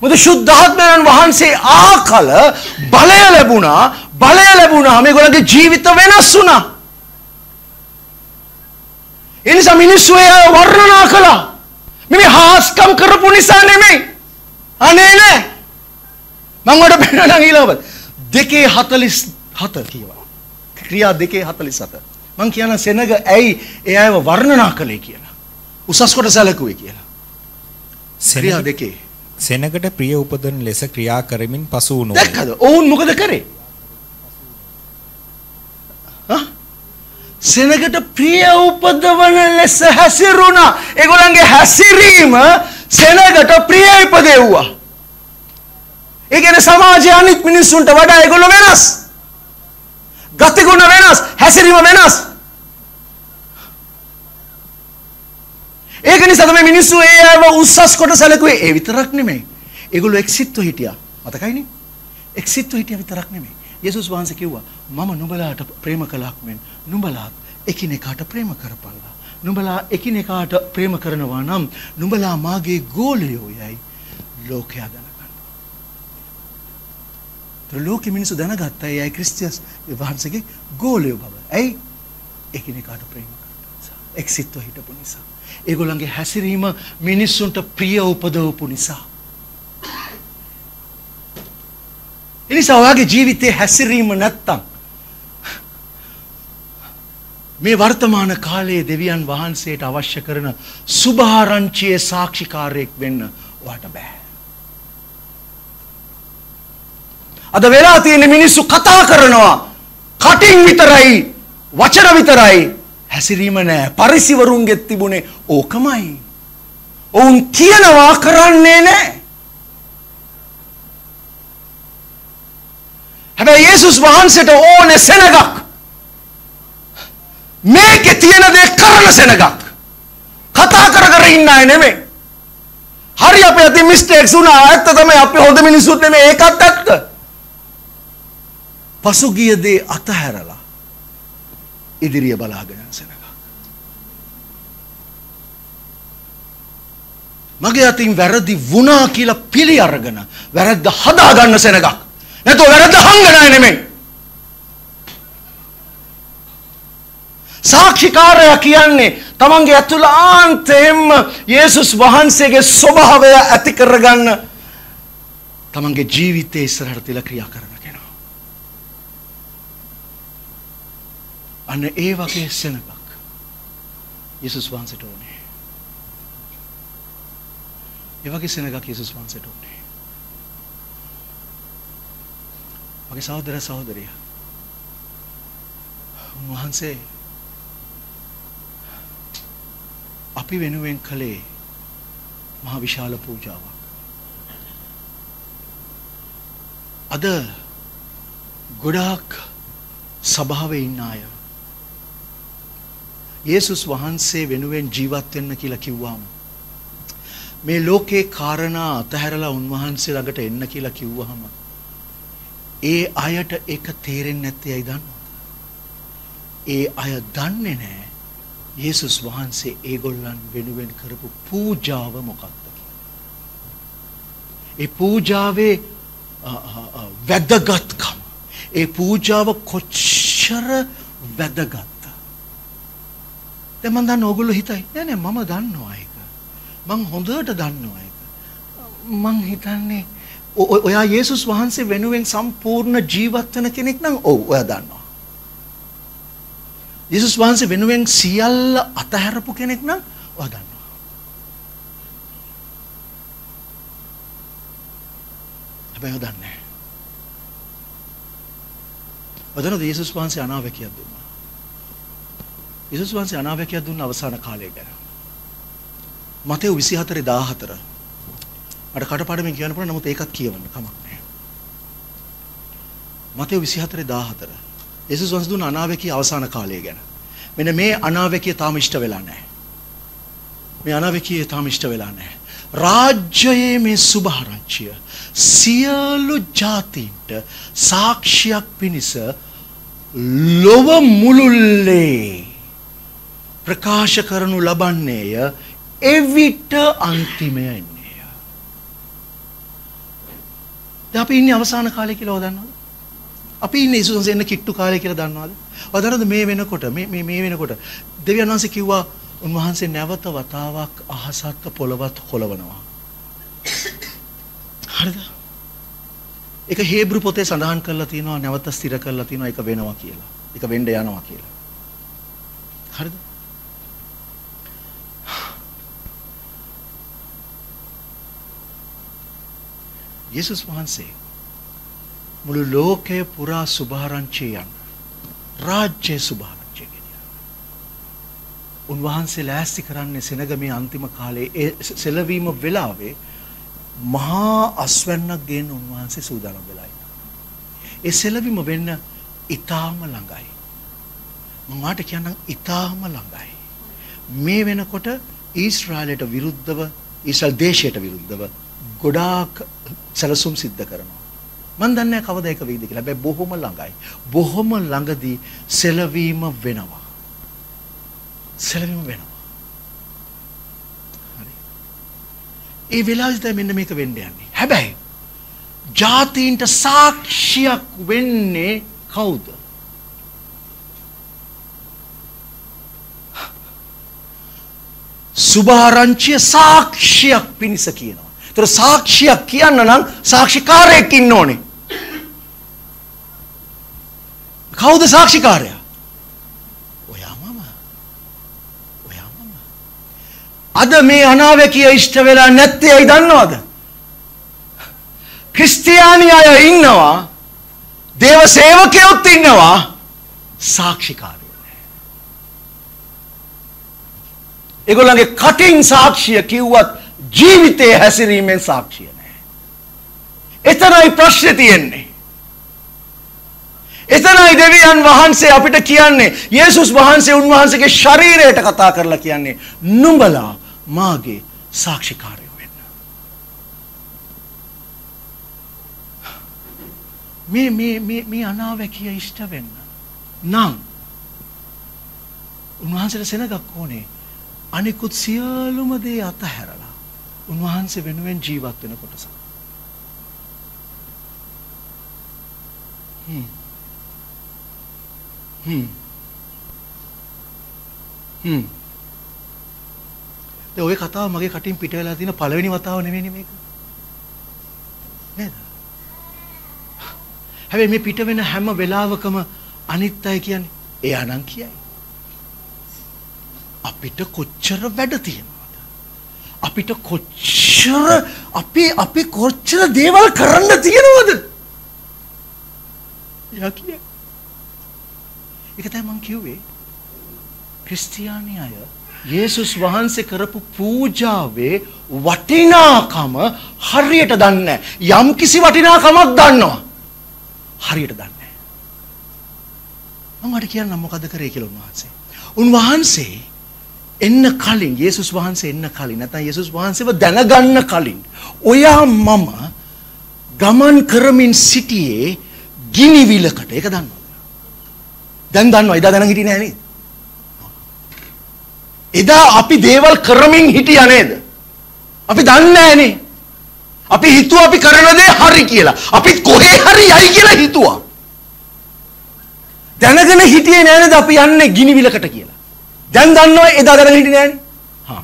මොකද සුද්ධාත්මයන් වහන්සේ ආකල බලය ලැබුණා. බලය ලැබුණාම ඒගොල්ලන්ගේ ජීවිත වෙනස් වුණා. ඒ නිසා මිනිස්සු ඒ වර්ණනා කළා. මේ හාස්කම් කරපු නිසා නෙමෙයි. අනේ නෑ. මම ඔබට පෙන්නන ඊළඟට 2:47 කියවා. ක්‍රියා 2:47. මම කියන සෙනඟ ඇයි ඒ අයව වර්ණනා කළේ කියලා. උසස් කොට සැලකුවේ කියලා. ක්‍රියා 2. සෙනඟට ප්‍රිය උපදන ලෙස ක්‍රියා කරමින් පසු වුණා. දැක්කද? ඔවුන් මොකද කරේ? සෙනඟට ප්‍රිය උපදවන ලෙස හැසිරුණා. ඒගොල්ලන්ගේ හැසිරීම සෙනඟට ප්‍රිය උපදෙව්වා. ඒ කියන්නේ සමාජයේ අනිත් මිනිස්සුන්ට වඩා ඒගොල්ලෝ වෙනස්. ගතිගුණ වෙනස්, හැසිරීම වෙනස්. ඒක නිසා තමයි මිනිස්සු ඒ අයව උසස් කොට සැලකුවේ. ඒ විතරක් නෙමෙයි. ඒගොල්ලෝ එක්සිට්ව හිටියා. මතකයිනේ? එක්සිට්ව හිටියා විතරක් නෙමෙයි. යේසුස් වහන්සේ කිව්වා මම නුඹලාට ප්‍රේම කළාක් මෙන් නුඹලා එකිනෙකාට ප්‍රේම කරපල්ලා. නුඹලා එකිනෙකාට ප්‍රේම කරනවා නම් නුඹලා මාගේ ගෝලයෝයි ලෝකයා දැනගන්න. ඒ ලෝකෙ මිනිස්සු දැනගත්තා ඒයි ක්‍රිස්තියාස් වහන්සේගේ ගෝලයෝ බව. ඇයි? එකිනෙකාට ප්‍රේම කරන නිසා. එක්සිට්ව හිටපු නිසා. ඒගොල්ලන්ගේ හැසිරීම මිනිස්සුන්ට ප්‍රිය උපදවපු නිසා. එනිසා ඔයාගේ ජීවිතේ හැසිරීම නැත්තම් මේ වර්තමාන කාලයේ දෙවියන් වහන්සේට අවශ්‍ය කරන සුභාරංචියේ සාක්ෂිකාරයෙක් වෙන්න ඔයාට බෑ. අද වෙලා තියෙන මිනිස්සු කතා කරනවා කටින් විතරයි, වචන විතරයි, හැසිරීම නෑ. පරිසිවරුන්ගෙත් තිබුණේ ඕකමයි. ඔවුන් කියනවා කරන්නේ නෑ. හැබැයි යේසුස් වහන්සේට ඕනේ සෙනඟක්. මේකේ තියෙන දේ කරන සෙනඟක්. කතා කර කර ඉන්න අය නෙමෙයි. හරි අපේ අතින් මිස්ටේක්ස් වුණා. ඇත්ත තමයි අපි හොඳ මිනිස්සුත් නෙමෙයි. ඒකත් ඇත්ත. පසුගිය දේ අතහැරලා ඉදිරිය බලාගෙන යන සෙනඟක්. මගේ අතින් වැරදි වුණා කියලා පිළි අරගෙන වැරද්ද හදා ගන්න සෙනඟක්. නැතුව වැරද්ද හංගනාය නෙමෙයි. සාක්ෂිකාරය කියන්නේ තමන්ගේ ඇතුළාන්තයෙන්ම යේසුස් වහන්සේගේ ස්වභාවය ඇති කරගන්න තමන්ගේ ජීවිතයේ ඉස්සරහට තියලා ක්‍රියා කරන කෙනා. අන්න ඒ වගේ සෙනඟක් යේසුස් වහන්සේට ඕනේ. ඒ වගේ සෙනඟක් යේසුස් වහන්සේට ඕනේ. මගේ සහෝදර සහෝදරිය, උන්වහන්සේ අපි වෙනුවෙන් කළේ මහා විශාල පූජාවක්. අද ගොඩාක් සභාවේ ඉන්න අය යේසුස් වහන්සේ වෙනුවෙන් ජීවත් වෙන්න කියලා කිව්වම, මේ ලෝකේ කාරණා අතහැරලා උන්වහන්සේ ළඟට එන්න කියලා කිව්වහම, ඒ අයට ඒක තේරෙන්නේ නැත්තේ ඇයි දන්නවද? ඒ අය දන්නේ නැහැ යේසුස් වහන්සේ ඒගොල්ලන් වෙනුවෙන් කරපු පූජාව මොකක්ද කියලා. ඒ පූජාවේ වැදගත්කම, ඒ පූජාව කොච්චර වැදගත්ද? දැන් මම දන්න ඕගොල්ලෝ හිතයි නෑ මම දන්නවා ඒක, මම හොඳට දන්නවා ඒක. මම හිතන්නේ ඔයා යේසුස් වහන්සේ වෙනුවෙන් සම්පූර්ණ ජීවත් වෙන කෙනෙක් නම් ඔව් ඔයා දන්නවා. යේසුස් වහන්සේ වෙනුවෙන් සියල්ල අතහැරපු කෙනෙක් නම් ඔයා දන්නවා. හැබැයි ඔයා දන්නේ අදනද යේසුස් වහන්සේ අනාවැකියක් දුන්නා. යේසුස් වහන්සේ අනාවැකියක් දුන්න අවසාන කාලය ගැන මතේ 24:14 අර කටපාඩමින් කියන්න පුළුවන්, නමුත් ඒකත් කියවන්න කමක් නැහැ. මතේ 24:14 යේසුස් වහන්සේ දුන්න අනාවැකිය අවසාන කාලය ගැන. මෙන්න මේ අනාවැකිය තාම ඉෂ්ට වෙලා නැහැ. මේ අනාවැකිය තාම ඉෂ්ට වෙලා නැහැ. රාජ්‍යයේ මේ සුභාරංචිය සියලු ජාතීන්ට සාක්ෂියක් පිණිස ලොව මුළුල්ලේ ප්‍රකාශ කරනු ලබන්නේය, එවිට අන්තිමය එන්නේය. දැන් අපි ඉන්නේ අවසාන කාලය කියලා ඔය දන්නවද? අපි ඉන්නේ යේසුස් වහන්සේ එන කිට්ටු කාලය කියලා දන්නවද? ඔය දන්නවද මේ වෙනකොට මේ වෙනකොට දෙවියන් වහන්සේ කිව්වා උන්වහන්සේ නැවත වතාවක් අහසත් පොළවත් හොලවනවා. හරිද? ඒක හේබ්‍රු පොතේ සඳහන් කරලා තියෙනවා, නැවත ස්ථිර කරලා තියෙනවා ඒක වෙනවා කියලා. ඒක වෙන්න යනවා කියලා. හරිද? යේසුස් වහන්සේ මුළු ලෝකය පුරා සුභාරංචියන්, රාජ්‍ය සුභා උන්වහන්සේ ලෑස්ති කරන්නේ සෙනඟ මේ අන්තිම කාලේ ඒ සෙලවීම වෙලාවේ මහා අස්වැන්නක් ගේන්න උන්වහන්සේ සූදානම් වෙලා ඉන්නවා. ඒ සෙලවීම වෙන්න ඊටාම ළඟයි. මම වාට කියන්නම් ඊටාම ළඟයි. මේ වෙනකොට ඊශ්‍රායලයට විරුද්ධව, ඊශ්‍රායල් දේශයට විරුද්ධව ගොඩාක් සැලසුම් සිද්ධ කරනවා. මම දන්නේ නැහැ කවදා ඒක වෙයිද කියලා. හැබැයි බොහොම ළඟයි. බොහොම ළඟදී සෙලවීම වෙනවා. සැලවීම වෙනවා. හරි. ඒ වෙලාවේ තමයි මෙන්න මේක වෙන්න යන්නේ. හැබැයි ජාතීන්ට සාක්ෂියක් වෙන්නේ කවුද? සුභාරංචිය සාක්ෂියක් පිණිස කියනවා. ඒතර සාක්ෂියක් කියන්න නම් සාක්ෂිකාරයෙක් ඉන්න ඕනේ. කවුද සාක්ෂිකාරයා? අද මේ අනාවැකිය ඉෂ්ට වෙලා නැත්තේ ඇයි දන්නවද? ක්‍රිස්තියානි අය ඉන්නවා, දේව සේවකයොත් ඉන්නවා, සාක්ෂිකාරයෝ නැහැ. ඒගොල්ලන්ගේ කටින් සාක්ෂිය කිව්වත් ජීවිතේ හැසිරීමෙන් සාක්ෂිය නැහැ. එතනයි ප්‍රශ්නේ තියෙන්නේ. එතනයි දෙවියන් වහන්සේ අපිට කියන්නේ, යේසුස් වහන්සේ උන්වහන්සේගේ ශරීරයට කතා කරලා කියන්නේ නුඹලා මාගේ සාක්ෂිකාරයෝ වෙන්න. මේ අනාවැකිය ඉෂ්ට වෙන්න නම් උන්වහන්සේට සෙනඟක් ඕනේ. අනිකුත් සියලුම දේ අතහැරලා උන්වහන්සේ වෙනුවෙන් ජීවත් වෙන කොටස. දැන් ඔය කතාව මගේ කටින් පිට වෙලා තියෙන පළවෙනි වතාව නෙවෙයි මේක. නේද? හැබැයි මේ පිට වෙන හැම වෙලාවකම අනිත් අය කියන්නේ එයානම් කියයි අපිට කොච්චර වැඩ තියෙනවද අපිට කොච්චර අපි කොච්චර දේවල් කරන්න තියෙනවද එයා කියයි ඒක තමයි මං කියුවේ ක්‍රිස්තියානි අය යේසුස් වහන්සේ කරපු පූජාවේ වටිනාකම හරියට දන්නේ නැහැ යම් කිසි වටිනාකමක් දන්නවා හරියට දන්නේ නැහැ මම අර කියන්නම් මොකද කරේ කියලා උන්වහන්සේ උන්වහන්සේ එන්න කලින් යේසුස් වහන්සේ එන්න කලින් නැත්නම් යේසුස් වහන්සේව දැනගන්න කලින් ඔයා මම ගමන් කරමින් සිටියේ ගිනි විලකට ඒක දන්නවද දැන් දන්නවා ඉදා දැනන් හිටියේ නැහැ නේද එදා අපි දේවල් කරමින් හිටියා නේද? අපි දන්නේ නැහනේ. අපි හිතුවා අපි කරන දේ හරි කියලා. අපි කොහේ හරි යයි කියලා හිතුවා. දැනගෙන හිටියේ නැහැ නේද අපි යන්නේ ගිනි විලකට කියලා. දැන් දන්නවා එදා දැනගෙන හිටියේ නැහනේ. හා.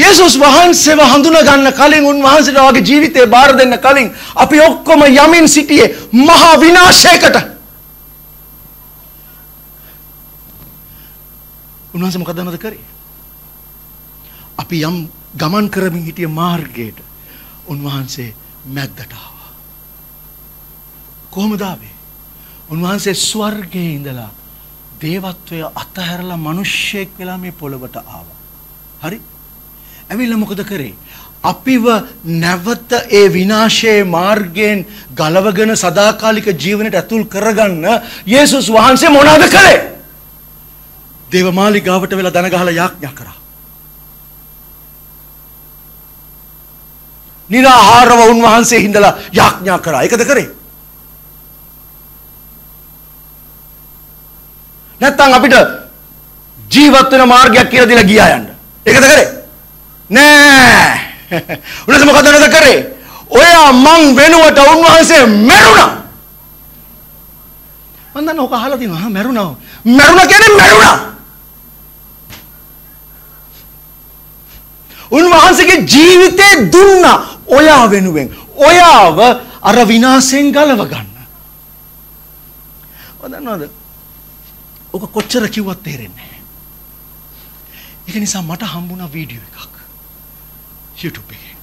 යේසුස් වහන්සේව හඳුනා ගන්න කලින් උන්වහන්සේට වගේ ජීවිතේ බාර දෙන්න කලින් අපි ඔක්කොම යමින් සිටියේ මහා විනාශයකට. උන්වහන්සේ මොකද නද කරේ? අපි යම් ගමන් කරමින් හිටිය මාර්ගයට උන්වහන්සේ මැද්දට ආවා. කොහොමද ආවේ? උන්වහන්සේ ස්වර්ගයේ ඉඳලා දේවත්වය අතහැරලා මිනිස්සෙක් වෙලා මේ පොළවට ආවා. හරි? ඇවිල්ලා මොකද කරේ? අපිව නැවත ඒ විනාශයේ මාර්ගයෙන් ගලවගෙන සදාකාලික ජීවිතයට ඇතුල් කරගන්න යේසුස් වහන්සේ මොනවද කළේ? දේවමාලිගාවට වෙලා දන ගහලා යාඥා කරා. නිරාහාරව උන්වහන්සේ හිඳලා යාඥා කරා. ඒකද කරේ? නැත්තම් අපිට ජීවත් වෙන මාර්ගයක් කියලා දීලා ගියා යන්න. ඒකද කරේ? නෑ. උන්වහන්සේ මොකද කරේ? ඔයා මං වෙනුවට උන්වහන්සේ මැරුණා. මං දන්න ඔක අහලා තිනවා. මැරුණා. මැරුණා කියන්නේ මැරුණා. උන්වහන්සේගේ ජීවිතේ දුන්නා ඔයා වෙනුවෙන් ඔයාව අර විනාශයෙන් ගලව ගන්න. වදනවද? ඔක කොච්චර කිව්වත් තේරෙන්නේ නැහැ. ඒක නිසා මට හම්බුණා වීඩියෝ එකක් YouTube එකේ.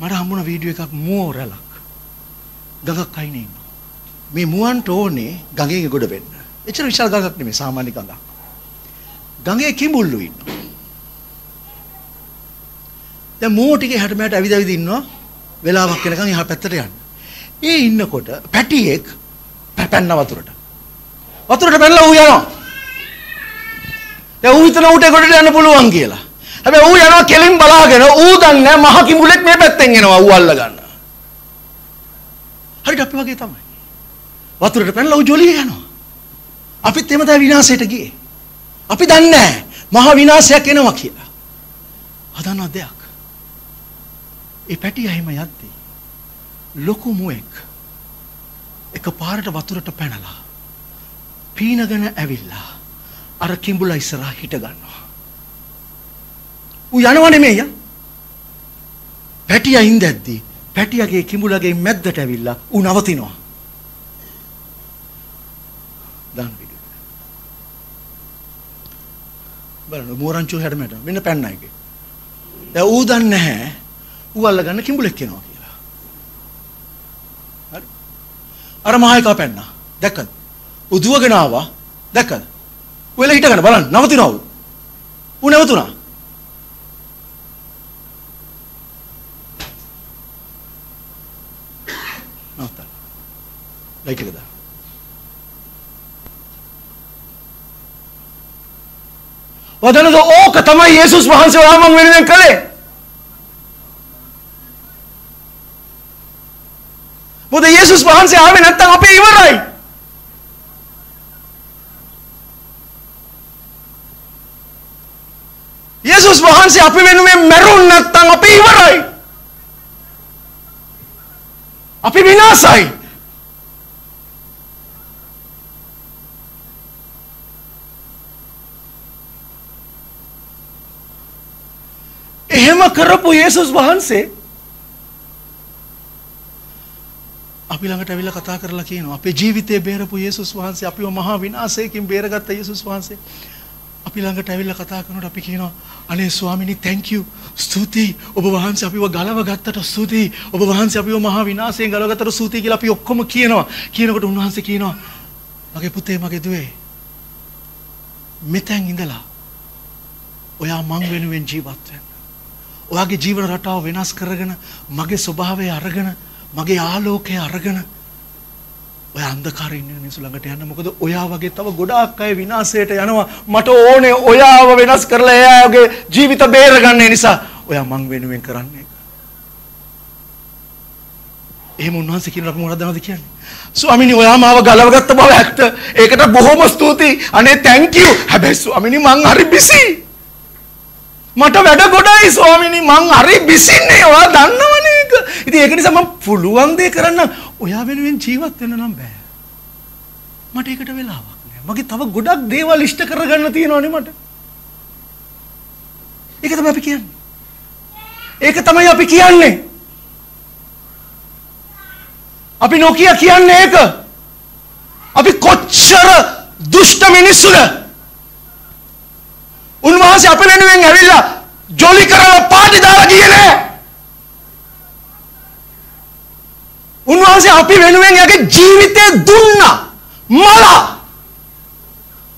මට හම්බුණා වීඩියෝ එකක් මුවරලක්. ගඟක් අයිනේ ඉන්නවා. මේ මුවන්ට ඕනේ ගඟේ ගොඩ වෙන්න. එච්චර විශාල ගඟක් නෙමෙයි සාමාන්‍ය ගඟක්. ගඟේ කිඹුල්ලු ඉන්නවා. දැන් මෝටිගේ හැට මෙහාට ඇවිදවිද ඉන්නවා. වෙලාවක් වෙනකන් එහා පැත්තට යන්න. ඒ ඉන්නකොට පැටියෙක් පැපැන්න වතුරට. වතුරට පැනලා ඌ යනවා. දැන් ඌ හිතන ඌට ඒකට යන්න පුළුවන් කියලා. හැබැයි ඌ යනවා කෙලින් බලාගෙන ඌ දන්නේ මහ කිඹුලෙක් මේ පැත්තෙන් එනවා ඌ අල්ල ගන්න. හරියට අපි වගේ තමයි. වතුරට පැනලා ඌ ජොලිය යනවා. අපිත් එහෙම තමයි විනාශයට ගියේ. අපි දන්නේ නැහැ මහා විනාශයක් එනවා කියලා. හදන දෙයක්. ඒ පැටියා එහෙම යද්දී ලොකු මුවෙක් එකපාරට වතුරට පැනලා පීනගෙන ඇවිල්ලා අර කිඹුලා ඉස්සරහා හිට ගන්නවා. ඌ යනවා නෙමෙයි යා. පැටියා ඉඳද්දී පැටියාගේ කිඹුලාගේ මැද්දට ඇවිල්ලා ඌ නවතිනවා. දන්නේ බලන්න මෝරන්චු හැඩ මට මෙන්න පැන්නා එකේ. දැන් ඌ දන්නේ නැහැ ඌ අල්ල ගන්න කිඹුලෙක් එනවා කියලා. හරි. අර මහයිකා පැන්නා. දැක්කද? ඌ දුවගෙන ආවා. දැක්කද? ඌ එල හිටගෙන බලන්න නවතිනවා ඌ. ඌ නැවතුණා. නවත්තා. ලයික් එක දා. වදනද ඕක තමයි යේසුස් වහන්සේ වහමන් වෙනුවෙන් කළේ. මොකද යේසුස් වහන්සේ ආවේ නැත්තම් අපි ඉවරයි. යේසුස් වහන්සේ අපි වෙනුවෙන් මැරුණ නැත්තම් අපි ඉවරයි. අපි විනාසයි. එහෙම කරපු යේසුස් වහන්සේ අපි ළඟට අවිලා කතා කරලා කියනවා අපේ ජීවිතේ බේරපු යේසුස් වහන්සේ අපිව මහා විනාශයකින් බේරගත්ත යේසුස් වහන්සේ අපි ළඟට අවිලා කතා කරනකොට අපි කියනවා අනේ ස්වාමිනී thank you ස්තුතියි ඔබ වහන්සේ අපිව ගලව ගත්තට ස්තුතියි ඔබ වහන්සේ අපිව මහා විනාශයෙන් ගලව ගත්තට ස්තුතියි කියලා අපි ඔක්කොම කියනවා කියනකොට උන්වහන්සේ කියනවා මගේ පුතේ මගේ දුවේ මෙතෙන් ඉඳලා ඔයා මං වෙනුවෙන් ජීවත් වෙන්න ඔයාගේ ජීවන රටාව වෙනස් කරගෙන මගේ ස්වභාවය අරගෙන මගේ ආලෝකය අරගෙන ඔය අන්ධකාරයේ ඉන්න මිනිස්සු ළඟට යන්න මොකද ඔයා වගේ තව ගොඩාක් අය විනාශයට යනවා මට ඕනේ ඔයාව වෙනස් කරලා එයාගේ ජීවිත බේරගන්න නිසා ඔයා මං වෙනුවෙන් කරන්නේ එහෙම උන්වහන්සේ කියනවා අපි මොනවද දන්නවද කියන්නේ ස්වාමීනි ඔයා මාව ගලවගත්ත බව ඇත්ත ඒකට බොහොම ස්තුතියි අනේ thank you හැබැයි ස්වාමීනි මං හරි බිසි මට වැඩ ගොඩයි ස්වාමීනි මං හරි බිසින්නේ ඔයා දන්නවනේ ඉතින් ඒක නිසා මම පුළුවන් දේ කරන්න ඔයා වෙනුවෙන් ජීවත් වෙන්න නම් බෑ මට ඒකට වෙලාවක් නෑ මගේ තව ගොඩක් දේවල් ඉෂ්ට කරගන්න තියෙනවනේ මට ඒක තමයි අපි කියන්නේ ඒක තමයි අපි කියන්නේ අපි නොකිය කියන්නේ ඒක අපි කොච්චර දුෂ්ට මිනිස්සුද උන්වහන්සේ අපේ වෙනුවෙන් ඇවිල්ලා ජොලි කරලා පාටි දාලා ගියේ නෑ උන්වහන්සේ අපි වෙනුවෙන් යගේ ජීවිතේ දුන්නා මලා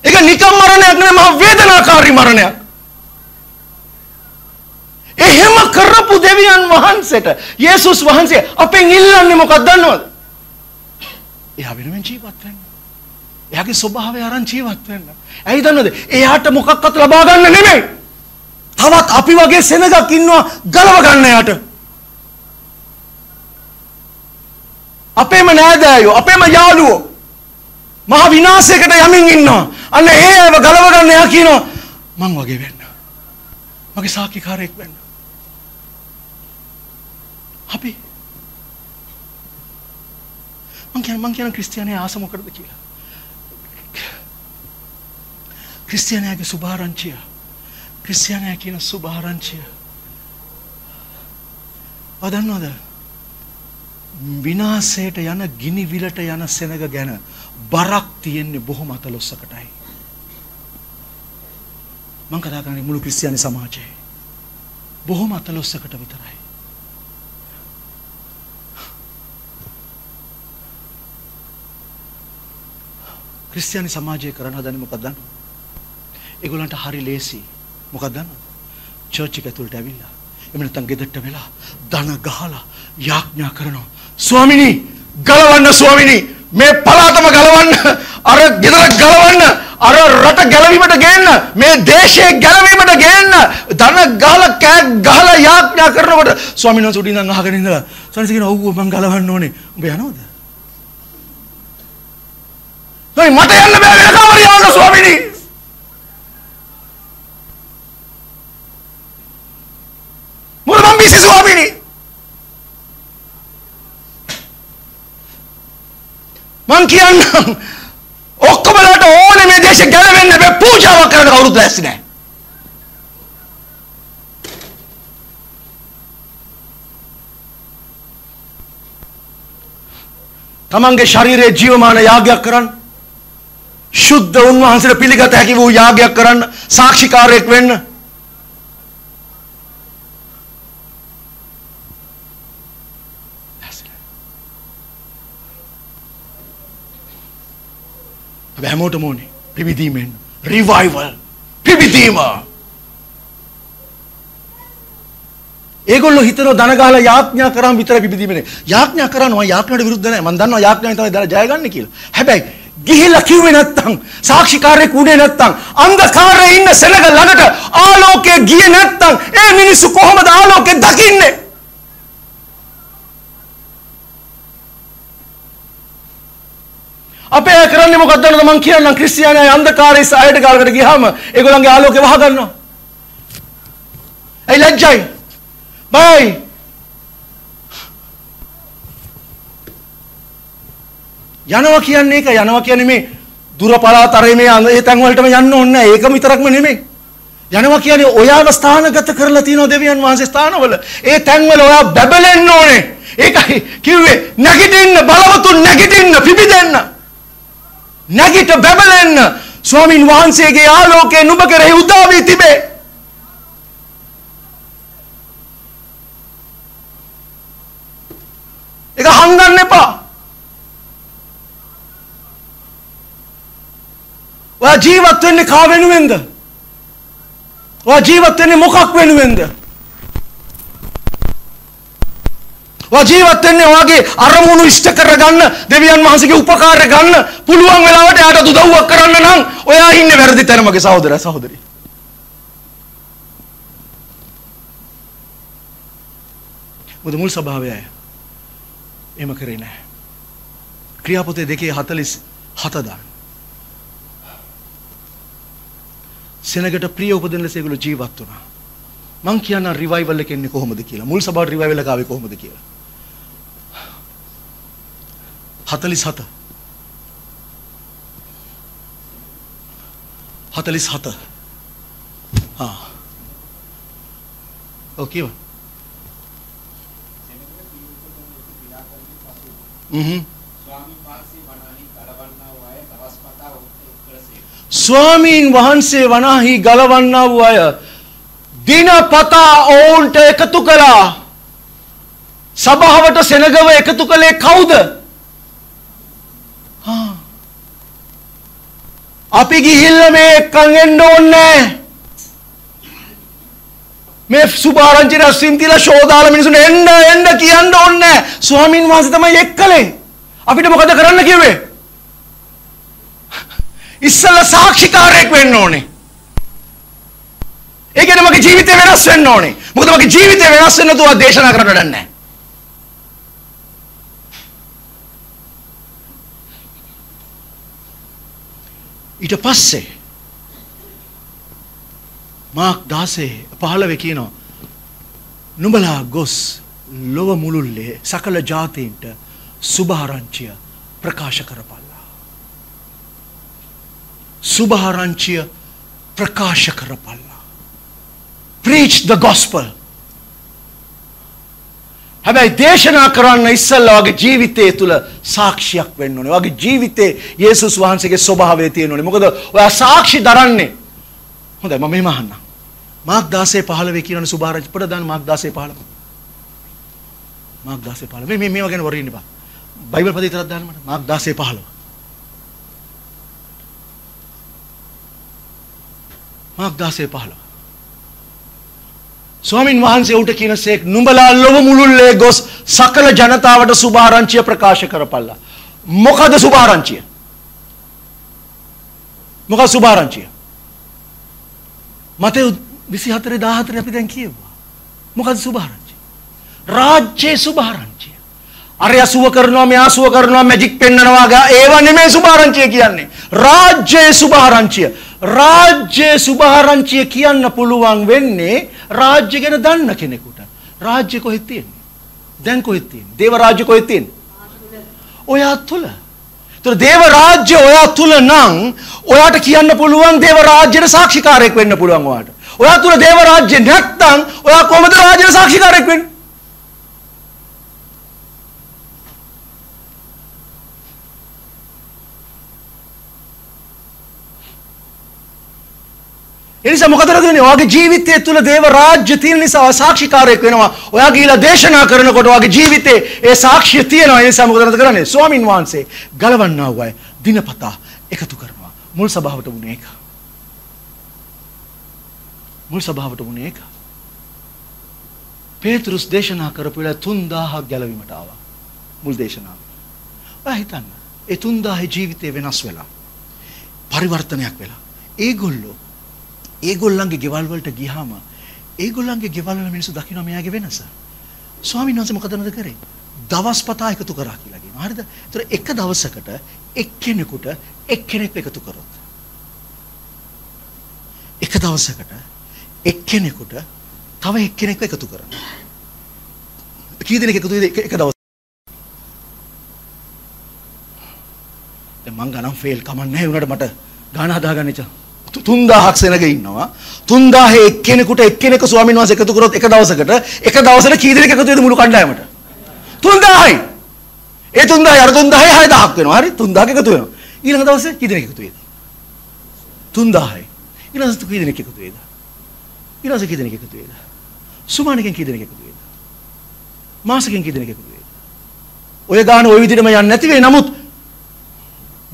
ඒක නිකම් මරණයක් නෙමෙයි මහ වේදනාකාරී මරණයක් එහෙම කරපු දෙවියන් වහන්සේට යේසුස් වහන්සේ අපෙන් ඉල්ලන්නේ මොකක්ද දන්නවද? එයා වෙනුවෙන් ජීවත් වෙන්න. එයාගේ ස්වභාවය අරන් ජීවත් වෙන්න. ඇයි දන්නවද? එයාට මොකක්වත් ලබා ගන්න නෙමෙයි. තවත් අපි වගේ සෙනඟක් ඉන්නවා ගලව ගන්න එයාට. අපේම නෑදෑයෝ අපේම යාළුවෝ මහ විනාශයකට යමින් ඉන්නවා අන්න ඒ අයව ගලව ගන්න එයා කියනවා මං වගේ වෙන්න මගේ සාක්ෂිකාරයෙක් වෙන්න අපි මං කියන ක්‍රිස්තියානියා ආස මොකටද කියලා ක්‍රිස්තියානියාගේ සුභාරංචිය ක්‍රිස්තියානියා කියන සුභාරංචිය අදන්නවද විනාශයට යන ගිනි විලට යන සෙනඟ ගැන බරක් තියෙන්නේ බොහොම අතලොස්සකටයි මම කතා කරන්නේ මුළු ක්‍රිස්තියානි සමාජයේ බොහොම අතලොස්සකට විතරයි ක්‍රිස්තියානි සමාජයේ කරන හදන්නේ මොකක්ද දන්නවද? ඒගොල්ලන්ට හරි ලේසි මොකක්ද දන්නවද? චර්ච් එක ඇතුළට ඇවිල්ලා එමු නැත්තම් ගෙදරට වෙලා ධන ගහලා යාඥා කරනවා ස්වාමිනී ගලවන්න ස්වාමිනී මේ පලාතම ගලවන්න අර ගෙදර ගලවන්න අර රට ගැලවීමට ගේන්න මේ දේශය ගැලවීමට ගේන්න ධන ගහලා කෑක් ගහලා යාඥා කරනකොට ස්වාමිනී උඩින් ඉඳන් අහගෙන ඉඳලා ස්වාමිනී කියනවා ඔව් මං ගලවන්න ඕනේ උඹ යනවද? හොයි මට යන්න බෑ වෙන කවරි යන්න ස්වාමිනී මං කියන්නම් ඔක්කොමලට ඕනේ මේ දේශය ගැලවෙන්න බෑ පූජාවක් කරන්න කවුරුත් ලෑස්ති නෑ තමන්ගේ ශරීරයේ ජීවමාන යාගයක් කරන්න සුද්ධ උන්වහන්සේට පිළිගත හැකි වූ යාගයක් කරන්න සාක්ෂිකාරයෙක් වෙන්න හැමෝටම ඕනේ පිවිදීමෙන් රිවයිවල් පිවිදීම ඒගොල්ලෝ හිතන ධන ගහලා යාඥා කරාම විතරයි පිවිදීමනේ යාඥා කරනවා යාඥාට විරුද්ධ නැහැ මම දන්නවා යාඥාවෙන් තමයි ජය ගන්න කියලා හැබැයි ගිහිලා කිව්වේ නැත්තම් සාක්ෂිකාරයෙක් උනේ නැත්තම් අන්ධකාරයේ ඉන්න සෙනඟ ළඟට ආලෝකය ගියේ නැත්තම් ඒ මිනිස්සු කොහොමද ආලෝකය දකින්නේ අපේ කරන්නේ මොකක්ද නේද මං කියන්නම් ක්‍රිස්තියානියා අන්ධකාරයේ සායයට ගාලකට ගියාම ඒගොල්ලන්ගේ ආලෝකය වහ ගන්නවා. ඒ ලැජ්ජයි. බයි. යනවා කියන්නේ ඒක යනවා කියන්නේ මේ දුර පළාත අතරේ මේ ඒ තැන් වලටම යන්න ඕනේ නැහැ. ඒකම විතරක්ම නෙමෙයි. යනවා කියන්නේ ඔයාව ස්ථානගත කරලා තියෙනවා දෙවියන් වහන්සේ ස්ථානවල. ඒ තැන්වල ඔයා බබලෙන්න ඕනේ. ඒකයි කිව්වේ නැගිටින්න බලවතුන් නැගිටින්න පිපිදෙන්න. නැගිට බබලෙන්න ස්වාමින් වහන්සේගේ ආලෝකයෙන් නුඹ කරේ උදා වී තිබේ. ඒක හංගන්න එපා. ඔයා ජීවත් වෙන්නේ කා වෙනුවෙන්ද? ඔයා ජීවත් වෙන්නේ මොකක් වෙනුවෙන්ද? ඔයා ජීවත් වෙන්නේ ඔයාගේ අරමුණු ඉෂ්ට කරගන්න දෙවියන් වහන්සේගේ උපකාරය ගන්න පුළුවන් වෙලාවට එයාට උදව්වක් කරන්න නම් ඔයා ඉන්නේ වැරදි තැන මගේ සහෝදරයා සහෝදරි. මොකද මුල් ස්වභාවය එහෙම කරේ නැහැ. ක්‍රියාපොතේ 2:47 දාන්න. සෙනගට ප්‍රිය උපදින ලෙස ඒගොල්ලෝ ජීවත් වුණා. මං කියන රිවයිවල් එක එන්නේ කොහොමද කියලා. මුල් සභාවට රිවයිවල් එක ආවේ කොහොමද කියලා. 47 47 ආ ඔකේ වා. ස්වාමීන් වහන්සේ වනාහි ගලවන්නා වූ අය දිනපතා ඔවුන්ට එකතු කළා. සභාවට සෙනගව එකතු කළේ කවුද? අපි ගිහිල්ලා මේ එක්කන් එන්න ඕනේ. මේ සුභාරංචි රසින් තියලා ශෝදාල මිනිසුන් එන්න කියන්න ඕනේ. ස්වාමීන් වහන්සේ තමයි එක්කලේ. අපිට මොකද කරන්න කිව්වේ? ඉස්සල්ලා සාක්ෂිකාරයෙක් වෙන්න ඕනේ. ඒ කියන්නේ මගේ ජීවිතේ වෙනස් වෙන්න ඕනේ. මොකද මගේ ජීවිතේ වෙනස් වෙන්න තුවා දේශනා කරන්න වැඩක් නැහැ. ඊට පස්සේ මාක් 16:15 කියනවා නුඹලා ගොස් ලොව මුළුල්ලේ සකල ජාතීන්ට සුභාරංචිය ප්‍රකාශ කරපන්. සුභාරංචිය ප්‍රකාශ කරපල්ලා. Preach the gospel. හැබැයි දේශනා කරන්න ඉස්සෙල්ලා වගේ ජීවිතය තුළ සාක්ෂියක් වෙන්න ඕනේ. වගේ ජීවිතේ යේසුස් වහන්සේගේ ස්වභාවය තියෙන්න ඕනේ. මොකද ඔයා සාක්ෂි දරන්නේ. හොඳයි මම මෙහෙම අහන්නම්. මාක් 16:15 කියනවනේ සුභාරංචි පොඩ දාන්න මාක් 16:15. මාක් 16:15. මේවා ගැන worry වෙන්න එපා. බයිබල් පද විතරක් දාන්න මට. මාක් 16:15. මාක් 16:15 ස්වාමීන් වහන්සේ උට කියන සේක් නුඹලා ලොව මුළුල්ලේ ගොස් සකල ජනතාවට සුභාරංචිය ප්‍රකාශ කරපල්ලා. මොකද සුභාරංචිය? මොකද සුභාරංචිය? මතේ 24:14 අපි දැන් කියවුවා. මොකද සුභාරංචිය? රාජ්‍යයේ සුභාරංචිය. අරයා සුව කරනවා මෙයා සුව කරනවා මැජික් පෙන්නනවා ගා ඒව නෙමෙයි සුභාරංචිය කියන්නේ. රාජ්‍යයේ සුභාරංචිය. රාජ්‍ය සුභාරංචිය කියන්න පුළුවන් වෙන්නේ රාජ්‍ය ගැන දන්න කෙනෙකුට. රාජ්‍ය කොහෙද තියෙන්නේ? දැන් කොහෙද තියෙන්නේ? දේව රාජ්‍ය කොහෙද තියෙන්නේ? ඔයා තුල. ඒතර දේව රාජ්‍ය ඔයා තුල නම් ඔයාට කියන්න පුළුවන් දේව රාජ්‍යන සාක්ෂිකාරයෙක් වෙන්න පුළුවන් ඔයාට. ඔයා තුල දේව රාජ්‍ය නැත්නම් ඔයා කොහොමද රාජ්‍යන සාක්ෂිකාරයෙක් වෙන්නේ? එනිසා මොකද කරන්නේ? ඔයාගේ ජීවිතය තුළ දේව රාජ්‍ය තියෙන නිසා සාක්ෂිකාරයෙක් වෙනවා. ඔයා ගිහිලා දේශනා කරනකොට ඔයාගේ ජීවිතේ ඒ සාක්ෂිය තියෙනවා. ඒ නිසා මොකද කරන්නේ? ස්වාමින් වහන්සේ ගලවන්නා වූ අය දිනපතා එකතු කරනවා. මුල් සභාවට වුණේ ඒක. මුල් සභාවට වුණේ ඒක. පේත්‍රුස් දේශනා කරපු වෙලාව 3000ක් ගැලවීමට ආවා. මුල් දේශනාව. ඔයා හිතන්න. ඒ 3000 ජීවිතේ වෙනස් වෙලා පරිවර්තනයක් වෙලා. ඒගොල්ලන්ගේ ගෙවල් වලට ගියාම ඒගොල්ලන්ගේ ගෙවල් වල මිනිස්සු දකින්න මෙයාගේ වෙනස. ස්වාමීන් වහන්සේ මොකදනද කරේ? දවස්පතා එකතු කරා කියලා කියනවා. හරිද? ඒතර එක දවසකට එක්කෙනෙකුට එක්කෙනෙක් එකතු කරොත්. එක දවසකට එක්කෙනෙකුට තව එක්කෙනෙක් එකතු කරනවා. කී දෙනෙක් එකතු වෙයිද එක දවසකට? දැන් මං ගණන් ෆේල් කමන්නේ නැහැ. උනට මට ගාන හදාගන්න ඉතින්. 3000ක් සෙනග ඉන්නවා 3000 එක්කෙනෙකුට එක්කෙනෙක් ස්වාමීන් වහන්සේ එකතු කරොත් එක දවසකට කී දෙනෙක් එකතු වෙද මුළු කණ්ඩායමට 3000යි ඒ 3000 අර 3000 6000ක් වෙනවා හරි 3000ක එකතු වෙනවා ඊළඟ දවසේ කී දෙනෙක් එකතු වෙද 3000යි ඊළඟට කී දෙනෙක් එකතු වෙද ඊළඟට කී දෙනෙක් එකතු වෙද සුමානකින් කී දෙනෙක් එකතු වෙද මාසකින් කී දෙනෙක් එකතු වෙද ඔය ගාන ඔය විදිහටම යන්නේ නැති වෙයි නමුත්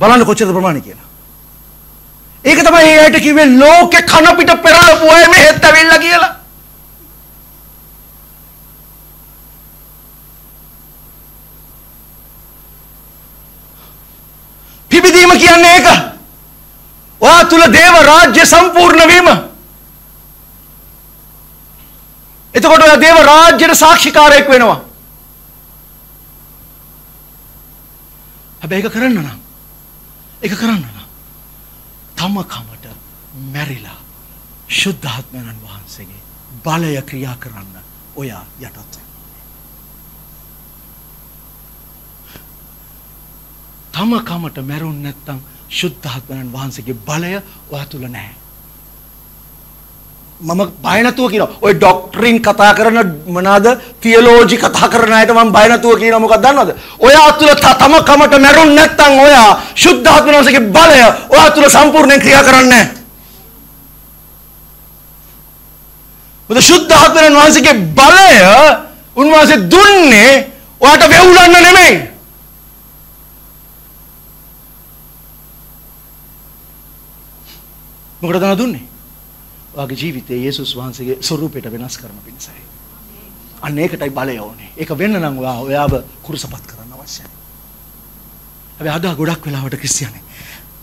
බලන්න කොච්චර ප්‍රමාණය කියලා ඒක තමයි ඒ ඇයිට කිව්වේ ලෝකේ කන පිට පෙරාපු අය මෙහෙත් ඇවිල්ලා කියලා. පිබිදීම කියන්නේ ඒක. ඔයා තුල දේව රාජ්‍ය සම්පූර්ණ වීම. එතකොට ඔයා දේව රාජ්‍යයට සාක්ෂිකාරයෙක් වෙනවා. හැබැයි ඒක කරන්න නම් තම කමට මැරිලා ශුද්ධාත්මයන් වහන්සේගේ බලය ක්‍රියා කරන්න ඔයා යටත් තම කමට මැරුන් නැත්නම් ශුද්ධාත්මයන් වහන්සේගේ බලය ඔයා තුල නැහැ මම බය නැතුව කියනවා ඔය ડોක්ටරින් කතා කරන මොනවාද තියොලොජි කතා කරන අයට මම බය නැතුව කියනවා මොකක්ද දන්නවද ඔයා තුල තම කමට මැරුන් නැත්නම් ඔයා ශුද්ධ ආත්මනෝසගේ බලය ඔයා තුල සම්පූර්ණයෙන් ක්‍රියා කරන්නේ නැහැ මොකද ශුද්ධ ආත්මනෝසගේ බලය උන්වහන්සේ දුන්නේ ඔයාට වෙවුලන්න නෙමෙයි මොකටද දුන්නේ ඔයාගේ ජීවිතේ යේසුස් වහන්සේගේ ස්වරූපයට වෙනස් කරන්න පිණිසයි. අන්න ඒකටයි බලය ඕනේ. ඒක වෙන්න නම් ඔයාව කුරුසපත් කරන්න අවශ්‍යයි. අපි අද ගොඩක් වෙලාවට ක්‍රිස්තියානි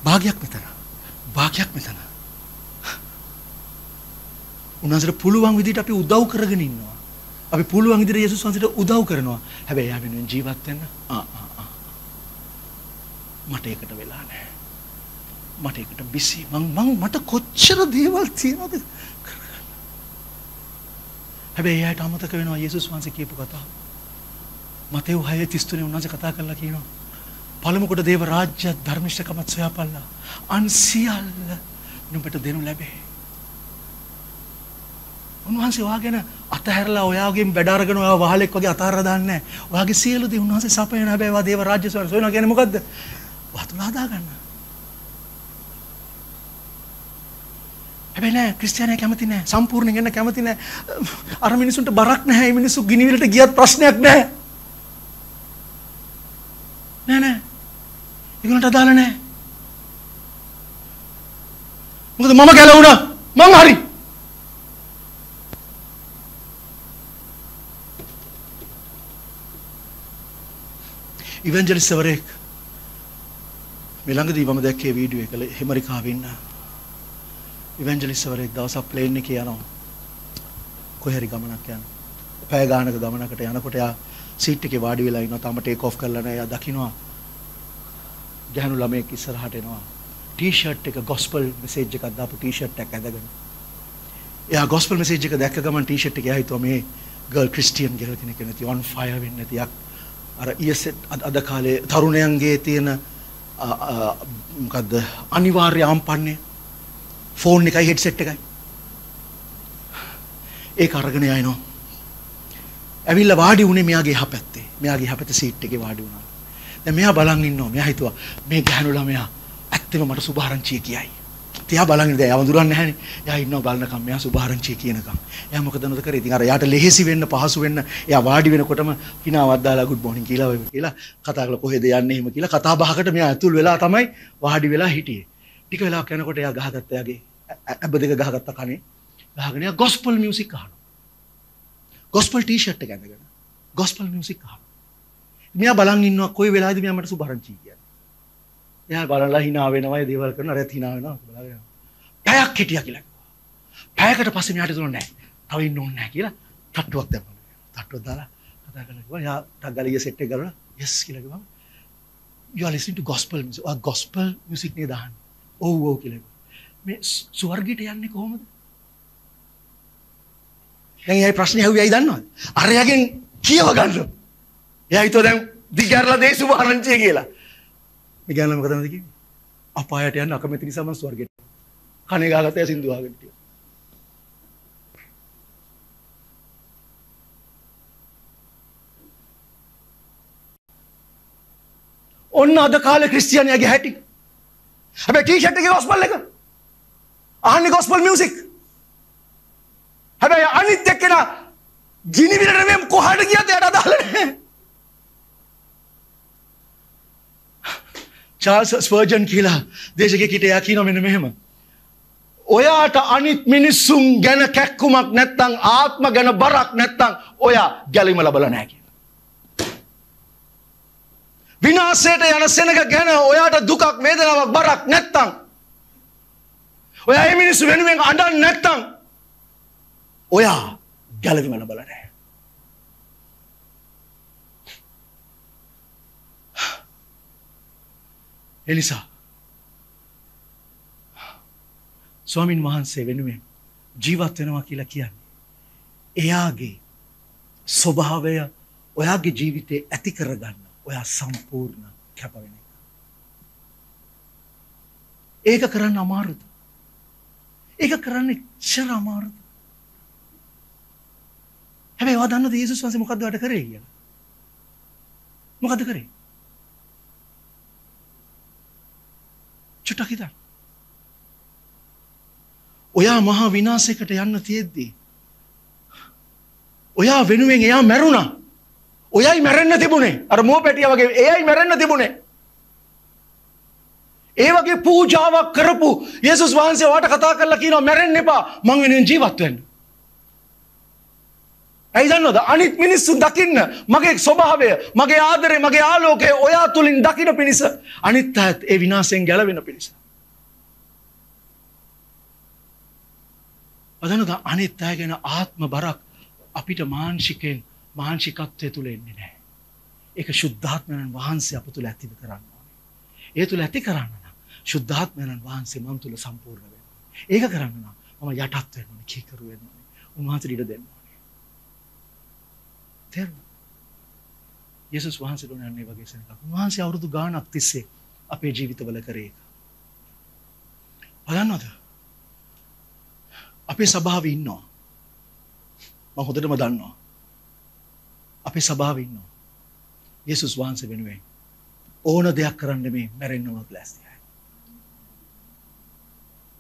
භාගයක් මෙතන. උන්වහන්සේට පුළුවන් විදිහට අපි උදව් කරගෙන ඉන්නවා. අපි පුළුවන් විදිහට යේසුස් වහන්සේට උදව් කරනවා. හැබැයි එයා වෙනුවෙන් ජීවත් වෙන්න මට ඒකට වෙලා නැහැ. මට ඒකට බිසි මට කොච්චර දේවල් තියනවද කරගන්න. හැබැයි එයාට අමතක වෙනවා යේසුස් වහන්සේ කියපු කතාව. මතෙව් 6:33 උන්වහන්සේ කතා කරලා කියනවා. පළමු කොට දේව රාජ්‍ය ධර්මිෂ්ඨකමත් සොයාපල්ලා. අන් සියල්ල නුඹට දෙනු ලැබේ. උන්වහන්සේ වාගෙන අතහැරලා ඔයාගෙන් වැඩ අරගෙන ඔයාව වහලෙක් වගේ අතහරලා දාන්නේ නැහැ. ඔයාගේ සියලු දේ උන්වහන්සේ සපයන හැබැයි වා දේව රාජ්‍ය සොයනවා කියන්නේ මොකද්ද? වතුන හදා ගන්න. හැබැයි නෑ ක්‍රිස්තියානි කැමති නෑ සම්පූර්ණයෙන් එන්න කැමති නෑ අර මිනිසුන්ට බරක් නැහැ මේ මිනිස්සු ගිනිවිලට ගියත් ප්‍රශ්නයක් නෑ නෑ ඒගොල්ලන්ට අදාළ නෑ මොකද මම ගැලවුණා මං හරි ඉවෙන්ජලිස්ට් වරේක් මේ ළඟදී මම දැක්කේ වීඩියෝ එක ඇමරිකාවේ ඉන්න ඉවෙන්ජලිස්ට් වරේක් දවසක් ප්ලේන් එකේ යනවා කොහේ හරි ගමනක් යනවා පැය ගානක ගමනකට යනකොට යා සීට් එකේ වාඩි වෙලා ඉන්නවා තාම ටේක් ඔෆ් කරලා නැහැ යා දකින්නවා ගැහණු ළමයෙක් ඉස්සරහට එනවා ටී-ෂර්ට් එක gospel message එකක් දාපු ටී-ෂර්ට් එකක් ඇඳගෙන එයා gospel message එක දැක්ක ගමන් ටී-ෂර්ට් එක එයා හිතුවා මේ girl Christian girl කෙනෙක් නෙවෙයි on fire වෙන්නේ තියක් අර ඊයසෙත් අද කාලේ තරුණයන්ගේ තියෙන මොකද්ද අනිවාර්ය ආම්පන්නේ ෆෝන් එකයි හෙඩ්සෙට් එකයි ඒක අරගෙන යනවා ඇවිල්ලා වාඩි වුණේ මෙයාගේ යහපැත්තේ සීට් එකේ වාඩි වුණා දැන් මෙයා බලන් ඉන්නවා මෙයා හිතුවා මේ ගැහණු ළමයා ඇත්තම මට සුභාරංචිය කියයි තියා බලන් ඉඳලා එයා වඳුරන්නේ නැහනේ එයා ඉන්නවා බලනකම් මෙයා සුභාරංචිය කියනකම් එයා මොකද නද කරේ ඉතින් අර යාට ලෙහෙසි වෙන්න පහසු වෙන්න එයා වාඩි වෙනකොටම කිනාවක් දාලා good morning කියලා කතා කරලා කොහෙද යන්නේ එහෙම කියලා කතා බහකට මෙයා ඇතුල් වෙලා තමයි වාඩි වෙලා හිටියේ ටික වෙලාවක් යනකොට එයා ගහගත්ත එයාගේ ඇබ දෙක ගහගත්ත කනේ ගහගෙන එයා gospel music අහනවා gospel t-shirt එක ඇඳගෙන gospel music අහනවා මෙයා බලන් ඉන්නවා කොයි වෙලාවෙද මෙයා මට සුභාරංචි කියන්නේ එයා බලලා hina වෙනවා ඒ දේවල් කරනවා රැත් hina වෙනවා බලගෙන පැයක් හිටියා කියලා පැයකට පස්සේ මෙයාට දුන්නේ නැහැ තව ඉන්න ඕනේ නැහැ කියලා තට්ටුවක් දැම්මා තට්ටුව දාලා කතා කරලා කිව්වා එයා ඩග්ගලිය සෙට් එක ගලවලා yes කියලා කිව්වම you are listening to gospel music or gospel music නේ දාන්නේ ඔව් ඔව් කියලා. මේ ස්වර්ගයට යන්නේ කොහොමද? දැන් ඊයේ ප්‍රශ්නේ ඇහුවේ ඇයි දන්නවද? අරයාගෙන් කියව ගන්න. එයා හිතුවා දැන් දිගහැරලා දෙයි සුභාරංචිය කියලා. මේ ගැන මොකද මම කිව්වේ? අපායට යන්න අකමැති නිසා මම ස්වර්ගයට. කණේ ගහගත්තේ සින්දු වහගෙන ටික. ඔන්න අද කාලේ ක්‍රිස්තියානියාගේ හැටි. හැබැයි ටී-ෂර්ට් එකේ gospel එක. අහන්නේ gospel music. හැබැයි අනිත් එක්කන ජිනිවිලට මේ කොහාට ගියද එයාට අදාළ නැහැ. චාල්ස් ස්පර්ජන් කියලා දේශකෙක් හිටියා කියනවා මෙන්න මෙහෙම. ඔයාට අනිත් මිනිසුන් ගැන කැක්කුමක් නැත්නම් ආත්ම ගැන බරක් නැත්නම් ඔයා ගැලීම ලබලා නැහැ. විනාශයට යන සෙනඟ ගැන ඔයාට දුකක් වේදනාවක් බරක් නැත්තම් ඔයා මේ මිනිස්සු වෙනුවෙන් අඬන්නේ නැත්තම් ඔයා ගැලවිම ලබලා එලිසා ස්වාමීන් වහන්සේ වෙනුවෙන් ජීවත් වෙනවා කියලා කියන්නේ එයාගේ ස්වභාවය ඔයාගේ ජීවිතේ ඇති කරගන්න ඔයා සම්පූර්ණ කැප වෙන එක. ඒක කරන්න අමාරුද? ඒක කරන්න ඉච්චර අමාරුද? හැබැයි ඔයා දන්නවද යේසුස් වහන්සේ මොකද්ද ඔයාට කරේ කියලා? මොකද්ද කරේ? චුට්ටක් හිතන්න. ඔයා මහා විනාශයකට යන්න තියෙද්දී ඔයා වෙනුවෙන් එයා මැරුණා. ඔයයි මැරෙන්න තිබුණේ අර මෝ පැටියා වගේ එයයි මැරෙන්න තිබුණේ ඒ වගේ පූජාවක් කරපු යේසුස් වහන්සේ ඔයාට කතා කරලා කියනවා මැරෙන්න එපා මං වෙනුවෙන් ජීවත් වෙන්න. ඇයි දන්නවද අනිත් මිනිස්සු දකින්න මගේ ස්වභාවය මගේ ආදරේ මගේ ආලෝකය ඔයා තුලින් දකින්න පිණිස අනිත් අයත් ඒ විනාශයෙන් ගැලවෙන පිණිස. අදනද අනිත් අය ගැන ආත්ම බරක් අපිට මානසිකයෙන් මානසිකත්වය තුල එන්නේ නැහැ. ඒක සුද්ධාත්මයන් වහන්සේ අප තුල ඇති කරන්න ඕනේ. ඒ තුල ඇති කරන්න නම් සුද්ධාත්මයන් වහන්සේ මම තුල සම්පූර්ණ වෙන්න. ඒක කරන්න නම් මම යටත් වෙන්න ඕනේ, කීකරු වෙන්න ඕනේ. උන්වහන්සේට ඉඩ දෙන්න ඕනේ. තේරුණාද? යේසුස් වහන්සේ දුන්නේ වගේ සෙනඟක්. උන්වහන්සේ අවුරුදු ගාණක් තිස්සේ අපේ ජීවිතවල කරේ ඒක. බලන්නද? අපේ සභාවේ ඉන්නවා. මම හොඳටම දන්නවා. අපේ සභාවේ ඉන්නවා. යේසුස් වහන්සේ වෙනුවෙන් ඕන දෙයක් කරන්න මේ මැරෙන්නවත් ලෑස්තියි.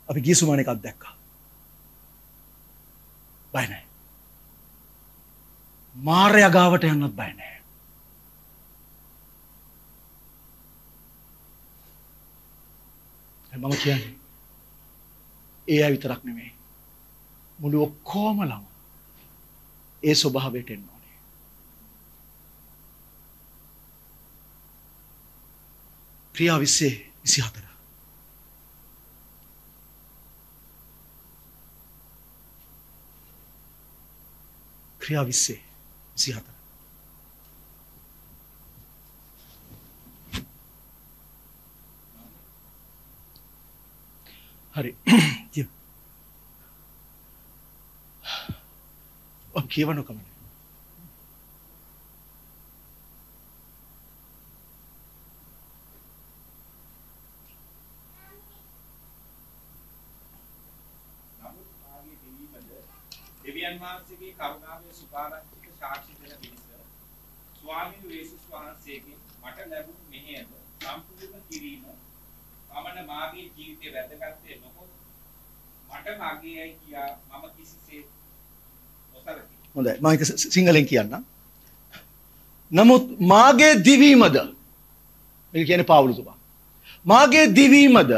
අපි ගියසුමන එකක් දැක්කා. බය නැහැ. මාරයා ගාවට යන්නත් බය නැහැ. මම කියන්නේ ඒ අය විතරක් නෙමෙයි. මුළු ඔක්කොම ලම ඒ ස්වභාවයට එන්න. ක්‍රියා 20:24 ක්‍රියා 20:24 හරි කිය ඔක් කියවන්න කමන්නේ මාර්ගයේ කරුණාවේ සුභාරංචික සාක්ෂි දෙන පිණිස ස්වාමීන් වහන්සේ වහන්සේගේ මට ලැබුණු මෙහෙයද සම්පූර්ණ කිරීම පමණ මාගේ ජීවිතයේ වැදගත්කමේ නොකොත් මට මාගේයි කියා මම කිසිසේ නොසලකි. හොඳයි මම ඒක සිංහලෙන් කියන්නම්. නමුත් මාගේ දිවීමද ඒ කියන්නේ පාවුල සුභා මාගේ දිවීමද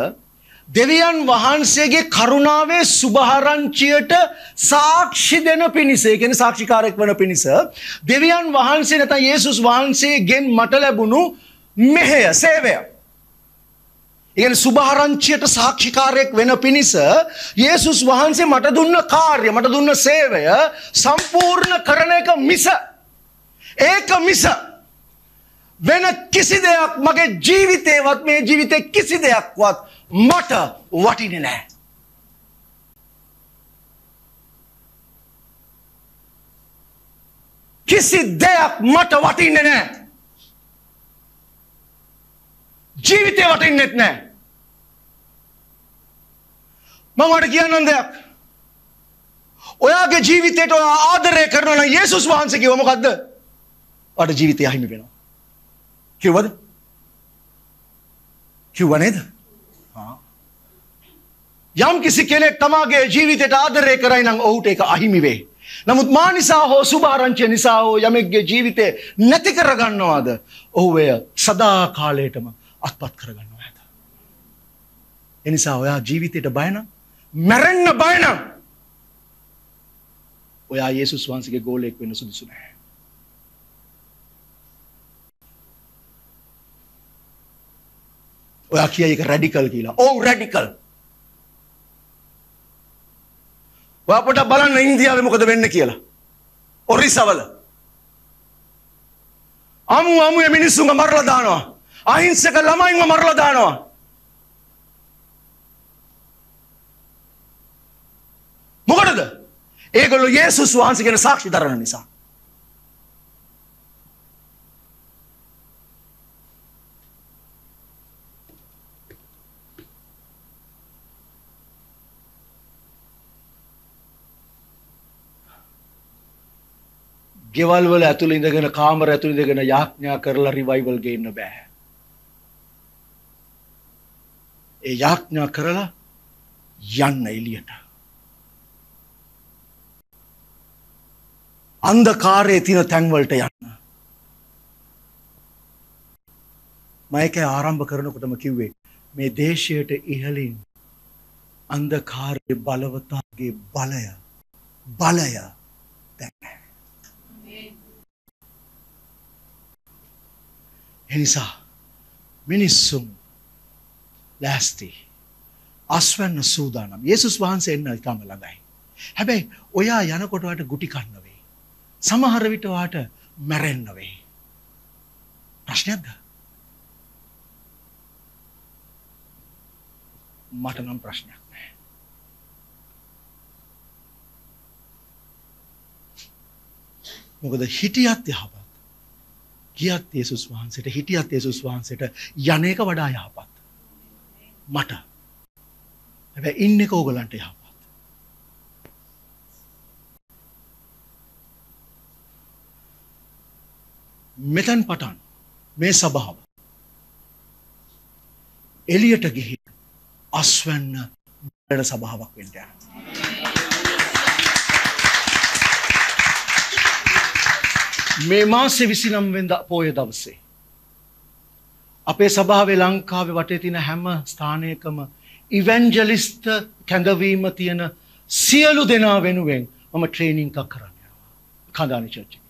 දෙවියන් වහන්සේගේ කරුණාවේ සුභාරංචියට සාක්ෂි දෙන පිණිස ඒ කියන්නේ සාක්ෂිකාරයක් වන පිණිස දෙවියන් වහන්සේ නැත්නම් යේසුස් වහන්සේගෙන් මට ලැබුණු මෙහෙය සේවය ඒ කියන්නේ සුභාරංචියට සාක්ෂිකාරයක් වෙන පිණිස යේසුස් වහන්සේ මට දුන්න කාර්ය මට දුන්න සේවය සම්පූර්ණ කරන එක මිස වෙන කිසි දෙයක් මගේ ජීවිතේවත් මේ ජීවිතේ කිසි දෙයක්වත් මට වටින්නේ නැහැ. කිසි දෙයක් මට වටින්නේ නැහැ. ජීවිතේ වටින්නේත් නැහැ. Mamaki Ananda Oyaka Jivitato, other record on a Jesus once again, Mokada or Jivita Himino. Cuba Cubanid Yam Kisikele Tamage, Jivita, other record and Oteka Ahimive. නමුත් මා නිසා හෝ සුභාරංචිය නිසා හෝ යමෙක්ගේ ජීවිතේ නැති කර ගන්නවද? ඔහු එය සදා කාලයටම අත්පත් කර ගන්නවා ඇත. ඒ නිසා ඔයා ජීවිතයට බය නම්, මැරෙන්න බය නම් ඔයා යේසුස් වහන්සේගේ ගෝලයක් වෙන්න සුදුසු නැහැ. ඔයා කියයි ඒක රැඩිකල් කියලා. ඔව් රැඩිකල්. Wapota බලන්න ඉන්දියාවේ මොකද වෙන්නේ කියලා. ඔරිසවල. අමු මිනිස්සුන්ව මරලා දානවා. අහිංසක ළමයින්ව මරලා දානවා. මොකටද? ඒගොල්ලෝ යේසුස් වහන්සේ ගැන සාක්ෂි දරන නිසා. ගෙවල් වල ඇතුළේ ඉඳගෙන කාමර ඇතුළේ ඉඳගෙන යාඥා කරලා රිවයිවල් ගේන්න බෑ. ඒ යාඥා කරලා යන්න එළියට. අන්ධකාරයේ තියෙන තැන් වලට යන්න. මම ඒක ආරම්භ කරනකොටම කිව්වේ මේ දේශයට ඉහළින් අන්ධකාරයේ බලවතාගේ බලය දැක්කේ. එනිසා මිනිසුන් ලැස්ති අස්වැන්න සූදානම්. යේසුස් වහන්සේ එන්න ඉතාම ළඟයි. හැබැයි ඔයා යනකොට වාට ගුටි කන්න වෙයි. සමහර විට වාට මැරෙන්න වෙයි. ප්‍රශ්නයක්ද? මට නම් ප්‍රශ්නයක් නෑ. මොකද හිටියත් යහපත්. ගියත් යේසුස් වහන්සේට හිටියත් යේසුස් වහන්සේට යන්නේක වඩා යහපත් මට. හැබැයි ඉන්නේක ඕගලන්ට යහපත්. මෙතෙන් පටන් මේ සභාව එළියට ගිහින් අස්වැන්න බැලන සභාවක් වෙන්න යනවා. මේ මාසේ 29 වෙනිදා පොය දවසේ අපේ සභාවේ ලංකාවේ වටේ තියෙන හැම ස්ථානයකම ඉවැන්ජලිස්ට් කැඳවීම තියෙන සියලු දෙනා වෙනුවෙන් මම ට්‍රේනින් එකක් කරන්න යනවා. කඳානේ church එකේ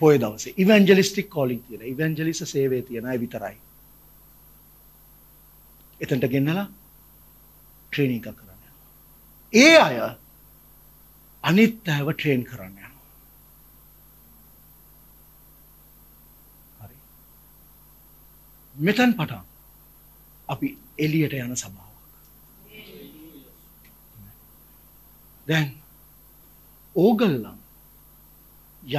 පොය දවසේ ඉවැන්ජලිස්ටික් කෝලින් තියෙන ඉවැන්ජලිස්ට් සේවයේ තියෙන අය විතරයි. එතනට ගෙන්නලා ට්‍රේනින් එකක් කරන්න යනවා. ඒ අය අනිත් අයව ට්‍රේන් කරන්න යනවා. මෙතෙන් පටන් අපි එළියට යන සභාවක්. දැන් ඕගොල්ලන්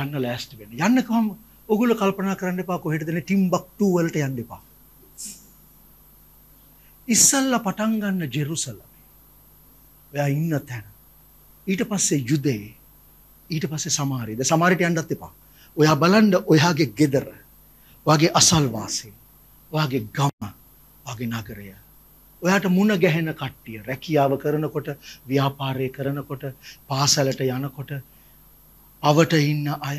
යන්න ලෑස්ති වෙන්න. යන්න කොහොම ඕගොල්ලෝ කල්පනා කරන්න එපා කොහෙටද නේ ටිම්බක්ටු වලට යන්න එපා. ඉස්සල්ලා පටන් ගන්න ජෙරුසලමේ. ඔයා ඉන්න තැන. ඊට පස්සේ යුදේ. ඊට පස්සේ සමාරිය. ද සමාරියට යන්නත් එපා. ඔයා බලන්න ඔයාගේ ගෙදර. ඔයාගේ අසල්වාසී. ඔයාගේ ගම, ඔයාගේ නගරය. ඔයාට මුණ ගැහෙන කට්ටිය, රැකියාව කරනකොට, ව්‍යාපාරය කරනකොට, පාසලට යනකොට, අවට ඉන්න අය,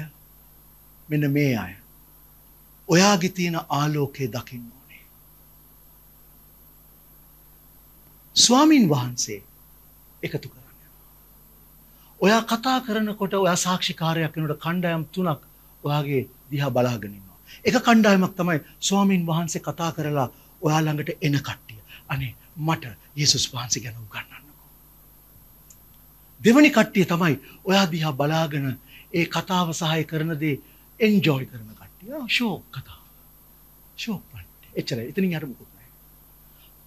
මෙන්න මේ අය. ඔයාගේ තියෙන ආලෝකය දකින්න ඕනේ. ස්වාමින් වහන්සේ එකතු කරන්න. ඔයා කතා කරනකොට ඔයා සාක්ෂිකාරයක් වෙනකොට කණ්ඩායම් තුනක් ඔයාගේ දිහා බලාගෙන ඉන්නවා. එක කණ්ඩායමක් තමයි ස්වාමින් වහන්සේ කතා කරලා ඔයා ළඟට එන කට්ටිය. අනේ මට යේසුස් වහන්සේ ගැන උගන්වන්නකෝ. දෙවනි කට්ටිය තමයි ඔයා දිහා බලාගෙන ඒ කතාව සහාය කරන දේ එන්ජොයි කරන කට්ටිය. ෂෝක් කතාව. ෂෝක් පට්. එච්චරයි. එතනින් යට මොකුත් නැහැ.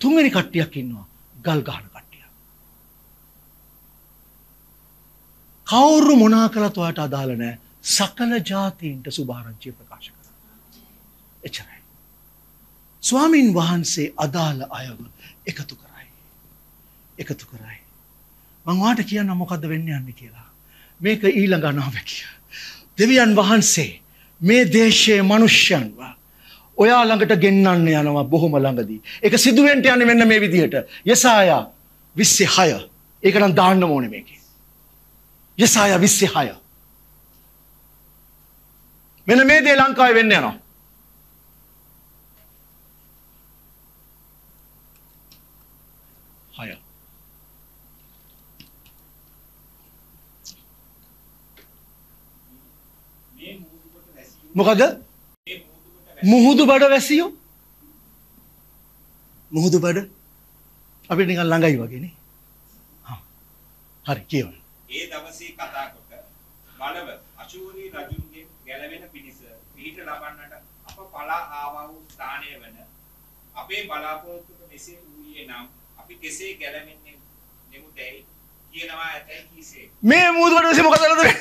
තුන්වෙනි කට්ටියක් ඉන්නවා ගල් ගහන කට්ටිය. කවුරු මොනා කළත් ඔයාට අදාළ නැහැ. සකල ජාතීන්ට සුභාරංචිය ප්‍රකාශ කරනවා. එච්චරයි. ස්වාමින් වහන්සේ අදාළ අයව එකතු කරයි. එකතු කරයි. මං ඔයාට කියන්න මොකද්ද වෙන්න යන්නේ කියලා. මේක ඊළඟ අනාවැකිය. දෙවියන් වහන්සේ මේ දේශයේ මිනිස්යන්ව ඔයා ළඟට ගෙන්නන්න යනවා බොහොම ළඟදී. ඒක සිදුවෙන්න යන්නේ මෙන්න මේ විදිහට. යසායා 26. ඒක නම් දාන්න ඕනේ මේකේ. යසායා 26. මෙන්න මේ දේ ලංකාවේ වෙන්න යනවා. Mukada Muhudu Bada Vasio Muhudu Bada. I've been a langa you again. Hurry, Kion. Eight of a sea Katakota, Malabar, Ashuri, Rajungi, Galavena Pinisa, Peter Labanata, Upper Pala Avau, Tane Vena, Ape Palapo, Nese Uyenam, Apikese, Galamin, Nemute, Yenama, he said. May Mudu was a mother.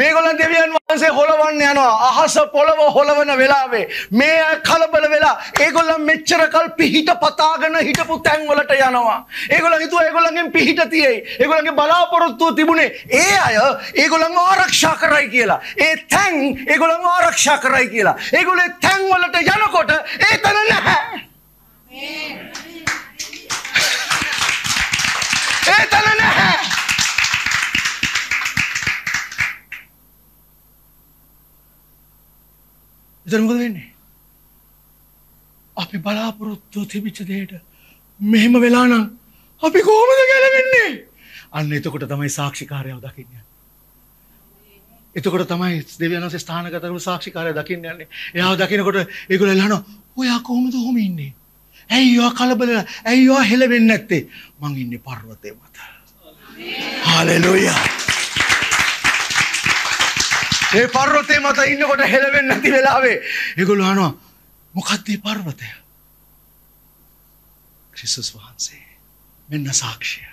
May Golandian. Holavan Nano, Ahasa Polava, Holavana Velave, Mea Kalabalavela, Egola Mitchakal, Pihita Patagana, Hitaputang Volatayanoa, Egolanitu, Egolang Pihita Tie, Egolang Balapur to Tibune, Ea, Egolang Orak Shakaraikila, E Tang, Egolang Orak Shakaraikila, Egole Tang Volatayanakota, Etanana Etanana. Then what in Api Balapur to Tibich Mehma Velana Api Gomalavini and Nitokotama Sakshikari of the Kenya. It took a Tamai, Deviana Stana Sakshikara, the Kenya, Yakinakota, Egolano, we are coming to Homini. Hey, you are Calabella, hey, you are Helevin Nette, Mangini Parvate. Hallelujah. ඒ පර්වතේ මත ඉන්නකොට හෙලෙන්නේ නැති වෙලාවේ ඒගොල්ලෝ අහනවා මොකක්ද මේ පර්වතය? ක්‍රිස්තුස් වහන්සේ මෙන්න සාක්ෂිය.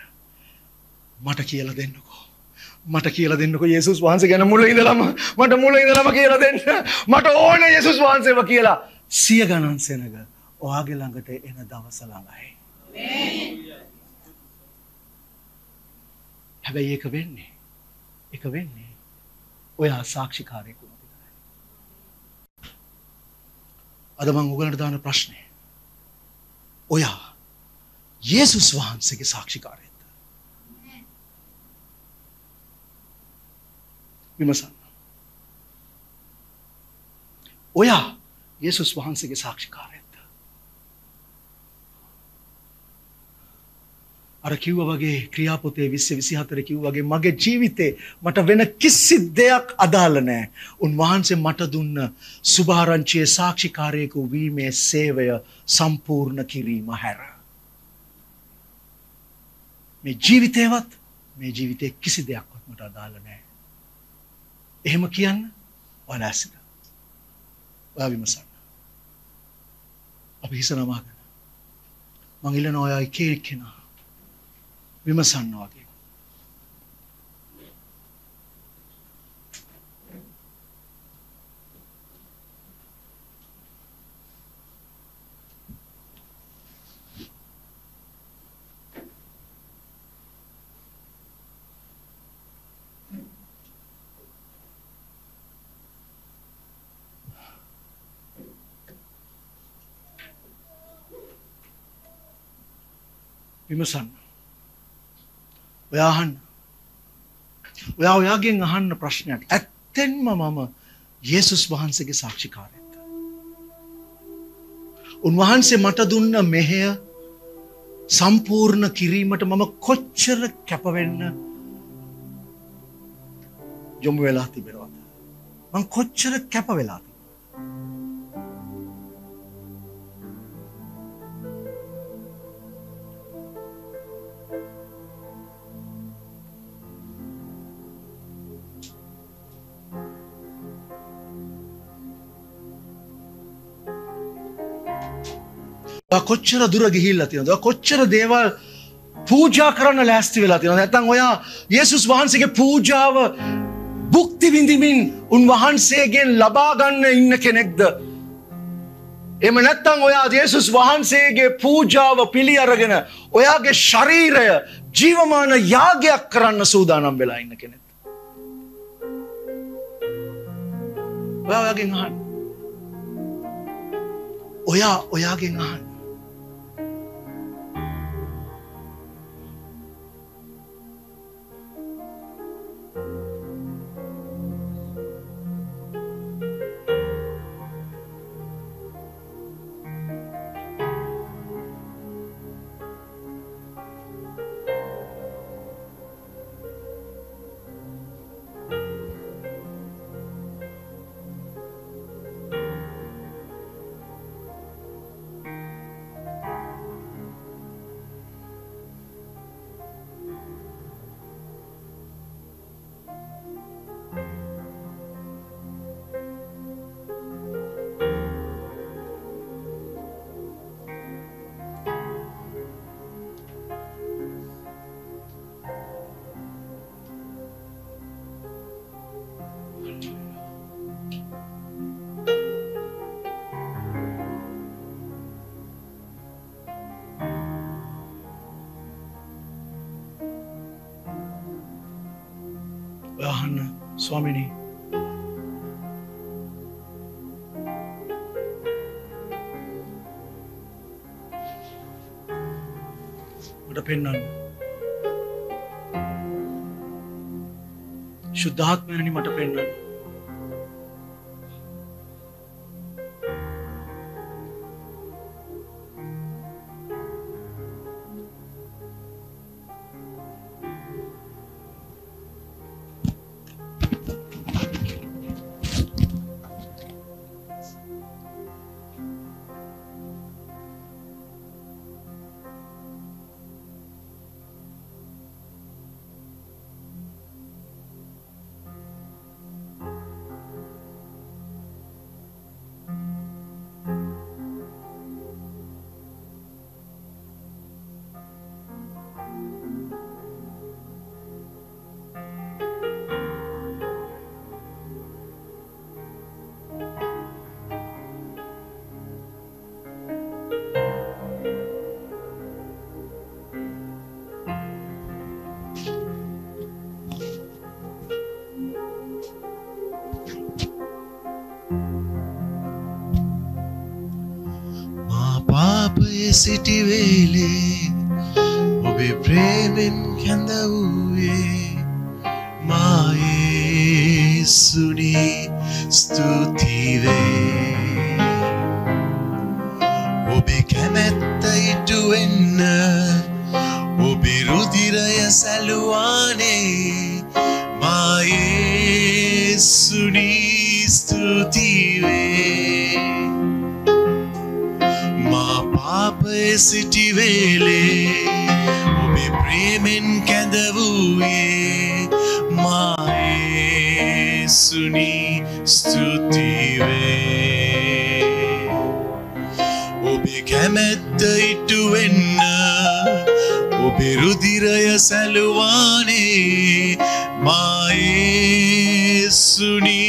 මට කියලා දෙන්නකෝ. මට කියලා දෙන්නකෝ යේසුස් වහන්සේ ගැන මුලින් ඉඳලම කියලා දෙන්න. මට ඕනේ යේසුස් වහන්සේව කියලා. සිය ගණන් සෙනඟ ඔයාගේ ළඟට එන දවස ළඟයි. හැබැයි ඒක වෙන්නේ ඔයා සාක්ෂිකාරයෙක් වුණා. අද මම ඔයගලට දාන ප්‍රශ්නේ. ඔයා යේසුස් වහන්සේගේ සාක්ෂිකාරයෙක්ද? විමසන්න. ඔයා යේසුස් වහන්සේගේ සාක්ෂිකාරයෙක්ද? අර කිව්වා වගේ ක්‍රියාපොතේ 20:24 කිව්වා වගේ මගේ ජීවිතේ මට වෙන කිසි දෙයක් අදාළ නැහැ. උන්වහන්සේ මට දුන්න සුභාරංචියේ සාක්ෂිකාරයෙකු වීමේ සේවය සම්පූර්ණ කිරීම හැර මේ ජීවිතේ කිසි දෙයක්වත් මට අදාළ නැහැ. එහෙම කියන්න වනාසික. වාවිමසන්න. අපි හිතනවා මං ඉල්ලන ඔය කේකේනා We must know again. We must know. ඔයා ඔයාගෙන් අහන්න ප්‍රශ්නයක්. ඇත්තෙන්ම මම යේසුස් වහන්සේගේ සාක්ෂිකාරයෙක්ද? උන්වහන්සේ මට දුන්න මෙහෙය සම්පූර්ණ කිරීමට මම කොච්චර කැප වෙන්න යොමු වෙලා තිබෙනවද? මම කොච්චර කැප වෙලා තිබෙනවද? කොච්චර දුර ගිහිල්ලා තියෙනවද? කොච්චර දේවල් පූජා කරන්න ලෑස්ති වෙලා තියෙනවද? නැත්නම් ඔයා යේසුස් වහන්සේගේ පූජාව භුක්ති විඳිමින් උන්වහන්සේගෙන් ලබා ගන්න ඉන්න කෙනෙක්ද? එහෙම නැත්නම් ඔයා යේසුස් වහන්සේගේ පූජාව පිළි අරගෙන ඔයාගේ ශරීරය ජීවමාන යාගයක් කරන්න සූදානම් වෙලා ඉන්න කෙනෙක්. ඔයාගෙන් අහන්න. ඔයාගෙන් අහන්න. ස්වාමිනී මට පෙන්වන්න. ශුද්ධාත්මයනි මට පෙන්වන්න. සිටි වේලේ ඔබේ ප්‍රේමෙන් කැඳ වූයේ මා යේසුනි ස්තුති වේ. ඔබේ කැමැත්ත ඉටු වෙන්න ඔබේ රුධිරය සැලුවානේ මා යේසුනි ස්තුති වේ. පාපයේ සිටි වේලේ ඔබේ ප්‍රේමෙන් කැඳ වූයේ මා යේසුනි ස්තුති වේ. ඔබේ කැමැත්ත ඉටු වෙන්න ඔබේ රුධිරය සැලුවානේ මා යේසුනි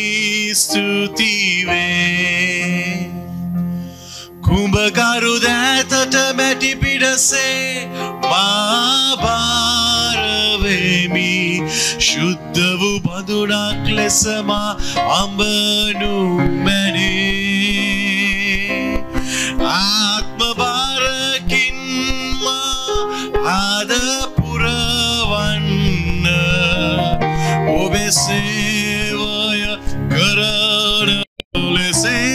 ස්තුති වේ. උඹගරු දෑතට මැටි පිඩසේ මා භාර වෙමි. ශුද්ධ වූ බඳුනක් ලෙස මා අඹනු මැනේ. ආත්ම භාරකින් මා ආද පුරවන්න ඔබේ සේවය කරන ලෙසේ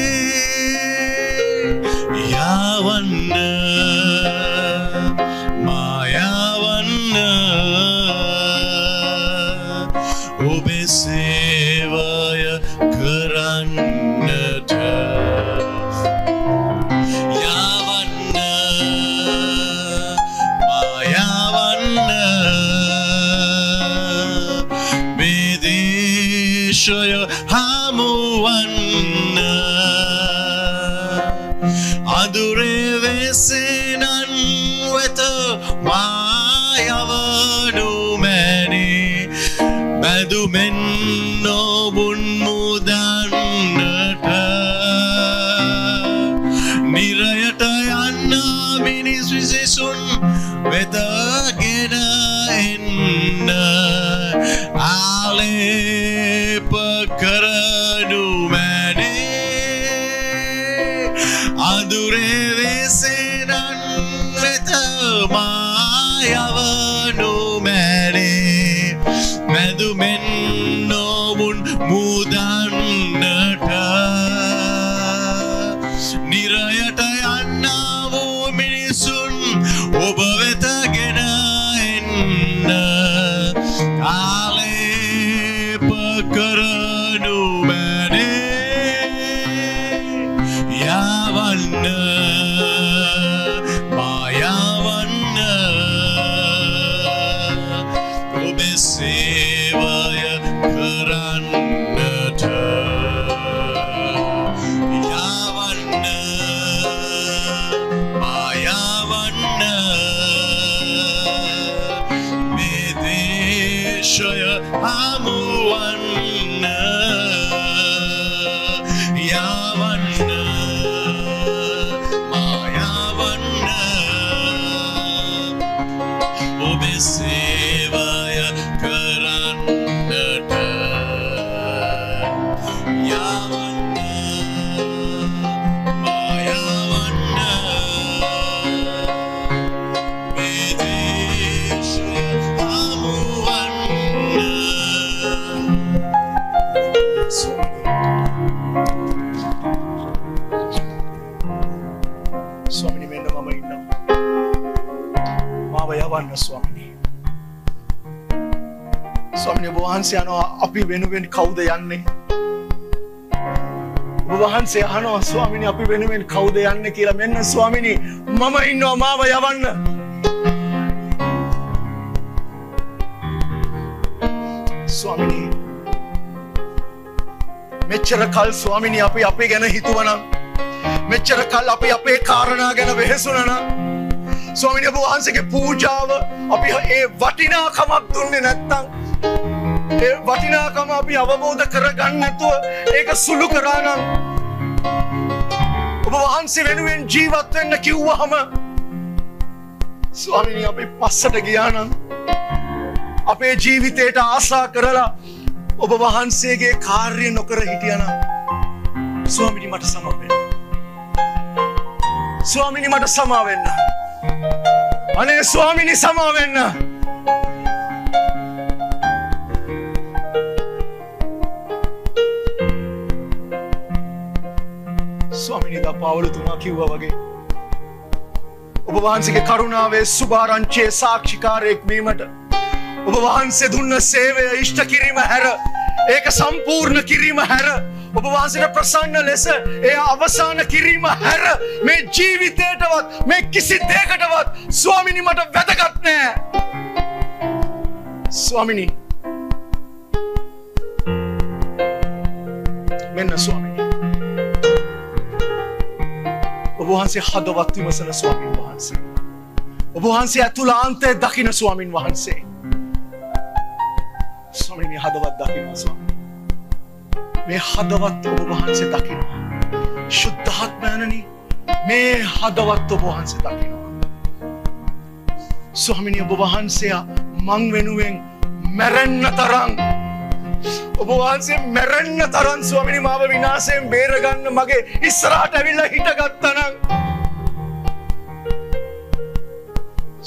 වෙනුවෙන් කවුද යන්නේ? ඔබ වහන්සේ අහනවා ස්වාමීනි අපි වෙනුවෙන් කවුද යන්නේ කියලා. මෙන්න ස්වාමීනි මම ඉන්නවා මාව යවන්න. ස්වාමීනි මෙච්චර කල් ස්වාමීනි අපි අපේ ගැන හිතුවනම් මෙච්චර කල් අපි අපේ කාරණා ගැන වෙහෙසුණා නම් ස්වාමීනි ඔබ වහන්සේගේ පූජාව අපි ඒ වටිනාකමක් දුන්නේ නැත්නම් ඒ වටිනාකම අපි අවබෝධ කරගන්න නැතුව ඒක සුළු කරා නම් ඔබ වහන්සේ වෙනුවෙන් ජීවත් වෙන්න කිව්වහම ස්වාමීනි අපි පස්සට ගියා නම් අපේ ජීවිතේට ආශා කරලා ඔබ වහන්සේගේ කාර්ය නොකර හිටියා නම් ස්වාමීනි මට සමාව වෙන්න. ස්වාමීනි මට සමාව වෙන්න. අනේ ස්වාමීනි සමාව වෙන්න. ස්වාමිනී පාවලතුමා කිව්වා වගේ ඔබ වහන්සේගේ කරුණාවේ සුභාරංචියේ සාක්ෂිකාරයෙක් වීමට ඔබ වහන්සේ දුන්න සේවය ඉෂ්ට කිරීම හැර ඒක සම්පූර්ණ කිරීම හැර ඔබ වහන්සේට ප්‍රසන්න ලෙස ඒ අවසන් කිරීම හැර මේ ජීවිතේටවත් මේ කිසි දෙයකටවත් ස්වාමිනී මට වැදගත් නෑ. ස්වාමිනී මෙන්න ස්වාමිනී ඔබ වහන්සේ හදවත් විමසන ස්වාමින් වහන්සේ. ඔබ වහන්සේ අතුලාන්තයේ දකින්න ස්වාමින් වහන්සේ. ස්වාමිනේ හදවත් දකින්න ස්වාමී. මේ හදවත් ඔබ වහන්සේ දකින්න. ශුද්ධාත්මයනනි මේ හදවත් ඔබ වහන්සේ දකින්න. ස්වාමිනේ ඔබ වහන්සේ මං වෙනුවෙන් මැරෙන්න තරම් ඔබ වහන්සේ මැරෙන්න තරම් ස්වාමිනී මාව විනාශයෙන් බේර ගන්න මගේ ඉස්සරහට ඇවිල්ලා හිටගත්තා නම්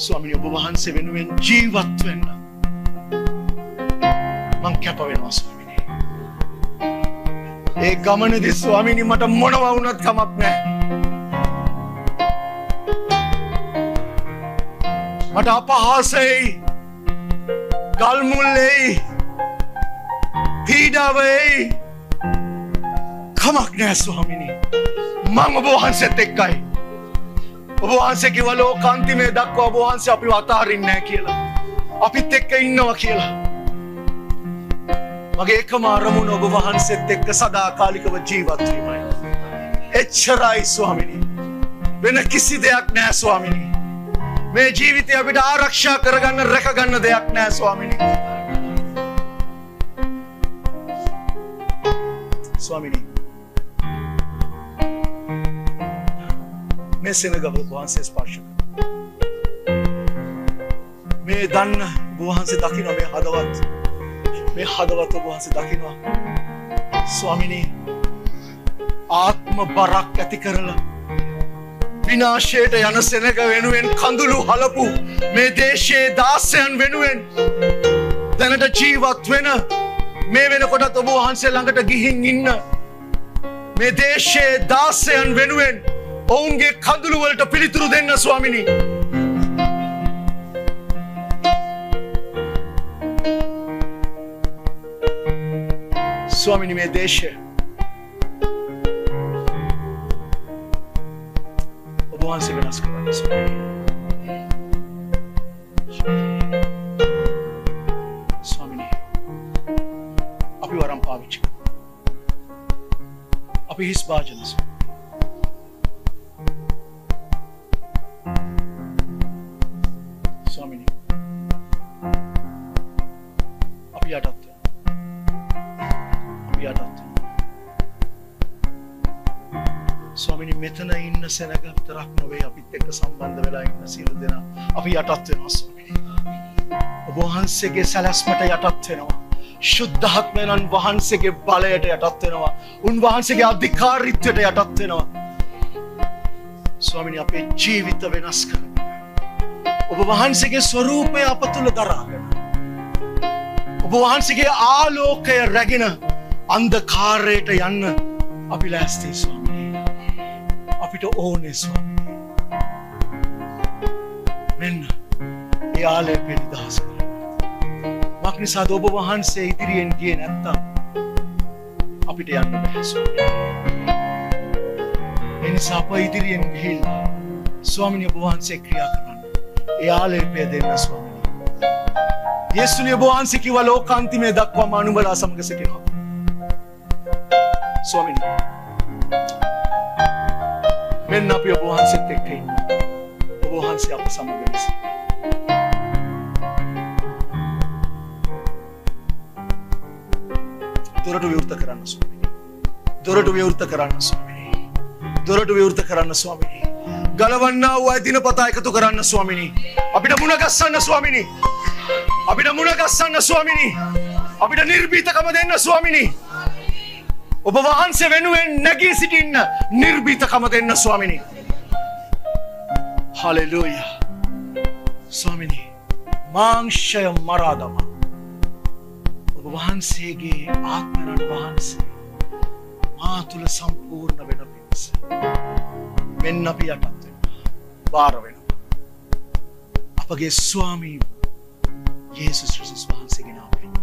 ස්වාමිනී ඔබ වහන්සේ වෙනුවෙන් ජීවත් වෙන්න මං කැප වෙනවා ස්වාමිනී. ඒ ගමනේදී ස්වාමිනී මට මොනවා වුණත් කමක් නැහැ. මට අපහාසයි ගල් මුල්ලේ පීඩාවයි කමක් නෑ ස්වාමිනී මම ඔබ වහන්සේත් එක්කයි. ඔබ වහන්සේ කිව්වා ලෝකාන්තිමේ දක්වා ඔබ වහන්සේ අපිව අතාරින්නේ නෑ කියලා. අපිත් එක්ක ඉන්නවා කියලා. මගේ එකම අරමුණ ඔබ වහන්සේත් එක්ක සදාකාලිකව ජීවත් වීමයි. එච්චරයි ස්වාමිනී. වෙන කිසි දෙයක් නෑ ස්වාමිනී. මේ ජීවිතය අපිට ආරක්ෂා කරගන්න රැකගන්න දෙයක් නෑ ස්වාමිනී. ස්වාමිනී මේ සෙනග ඔබ වහන්සේ ස්පර්ශ කරනවා. මේ දන්න ඔබ වහන්සේ දකින්න මේ හදවත් ඔබ වහන්සේ දකින්නවා. ස්වාමිනී ආත්ම බරක් ඇති කරලා විනාශයට යන සෙනඟ වෙනුවෙන් කඳුළු හලපු මේ දේශයේ දාසයන් වෙනුවෙන් දැනට ජීවත් වෙන මේ වෙනකොටත් ඔබ වහන්සේ ළඟට ගිහින් ඉන්න මේ දේශයේ දාසයන් වෙනුවෙන් ඔවුන්ගේ කඳුළු වලට පිළිතුරු දෙන්න ස්වාමිනී ස්වාමිනී මේ දේශයේ Once again, ask about this. Swamini, Api Varam Pavichika. Api His Bhajanas. Swamini, Api Yatattha. Api Yatattha. Swamini metana inna senaga vitarak nowe apith ekka sambandha vela inna sielu dena api yatath wenawa swamini oba wahansege salasmata yatath wenawa shuddhaatmanan wahansege balayata yatath wenawa un wahansege adhikaritwata yatath wenawa swamini ape jeevitha wenas karana oba wahansege swarupaya apathula daragena oba wahansege aalokaya ragena andhakareeta yanna api lasti swamini අපිට ඕනේ ස්වාමී මෙන්න යාලේ පිළිදහස කරන්න මක්නිසා ඔබ වහන්සේ ඉදිරියෙන් ගියේ නැත්තම් අපිට යන්න බැහැ ස්වාමී එනිසා අප ඉදිරියෙන් ගිහිල්ලා ස්වාමීන් වහන්සේ ක්‍රියා කරන්න යාලේ පෙදෙන්න ස්වාමී යේසුනි ඔබ වහන්සේ කිව්වා ලෝකාන්තිමේ දක්වාම අනුබලා සමග සිටිනවා ස්වාමී Men na pyo bohan se tekte, bohan se apa samagis. Dorado viurta karana swamini. Dorado viurta karana swamini. Galavanna uaidina patay kato karana swamini. Apida munagasanna swamini. Apida nirbita kamadenna swamini. ඔබ වහන්සේ වෙනුවෙන් නැගී සිටින්න නිර්භීතකම දෙන්න ස්වාමිනී hallelujah ස්වාමිනී මාංශය මරාදම ඔබ වහන්සේගේ ආත්මරණ වහන්සේ මා තුල සම්පූර්ණ වෙන පිණිස මෙන්න අපි යටත් වෙනවා බාර වෙනවා අපගේ ස්වාමී යේසුස් ක්‍රිස්තුස් වහන්සේගේ නාමයෙන්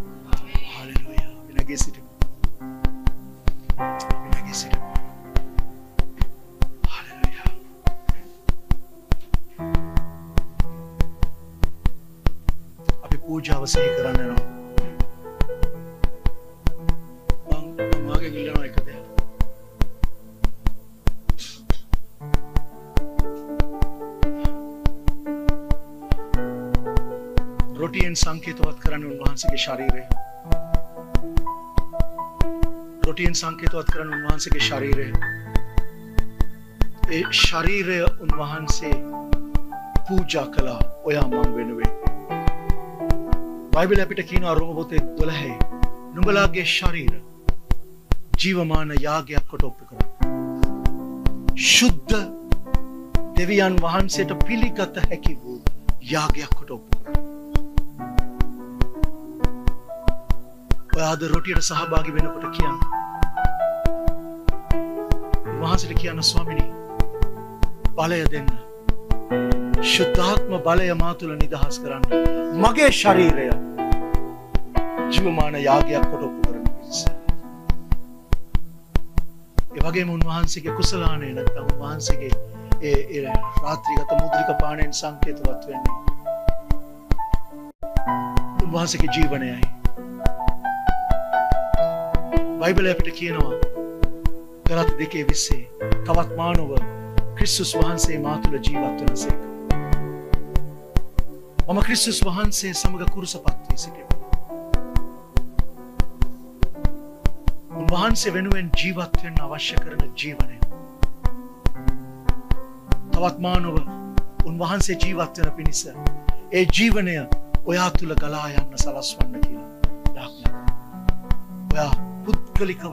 හalleluya නැගී සිටින්න Hallelujah. Api pooja avasai karanne no. Man wage gillana ekak deha. Rotiyen sanketawat karanne unwahansege shareere. Rotiyen sanketawat karanne unwahansege shareere. ඒ ශරීරය උන්වහන්සේ පූජා කළා ඔයා මං වෙනුවෙන් බයිබලයේ අපිට කියනවා රෝම පොතේ 12 නුඹලාගේ ශරීර ජීවමාන යාගයක් කොට ඔප්පු කරා සුද්ධ දෙවියන් වහන්සේට පිළිගත හැකි වූ යාගයක් කොට ඔප්පු කරා ඔයාද රොටියට සහභාගී වෙනකොට කියන්නේ වහන්සේට කියන ස්වාමිනී බලය දෙන්න ශුද්ධාත්ම බලය මා තුල නිදහස් කරන්න මගේ ශරීරය ජීවමාන යාගයක් කොට ඔප්පු කරන්න ඒ වගේම උන්වහන්සේගේ කුසලාණය නැත්නම් උන්වහන්සේගේ ඒ රාත්‍රීගත මුද්‍රික පාණයෙන් සංකේතවත් වෙන්නේ උන්වහන්සේගේ ජීවණයයි බයිබලයේ අපිට කියනවා ගලාත 2:20 තවත් මානව ක්‍රිස්තුස් වහන්සේ මා තුළ ජීවත් වනසේක. මම ක්‍රිස්තුස් වහන්සේ සමග කුරුසපත් වී සිටිමි. උන්වහන්සේ වෙනුවෙන් ජීවත් වෙන්න අවශ්‍ය කරන ජීවනය. තවත් මානව උන්වහන්සේ ජීවත් වෙන පිණිස ඒ ජීවනය ඔයා තුළ ගලා යන්න සලස්වන්න කියලා. ඔයා පුද්ගලිකව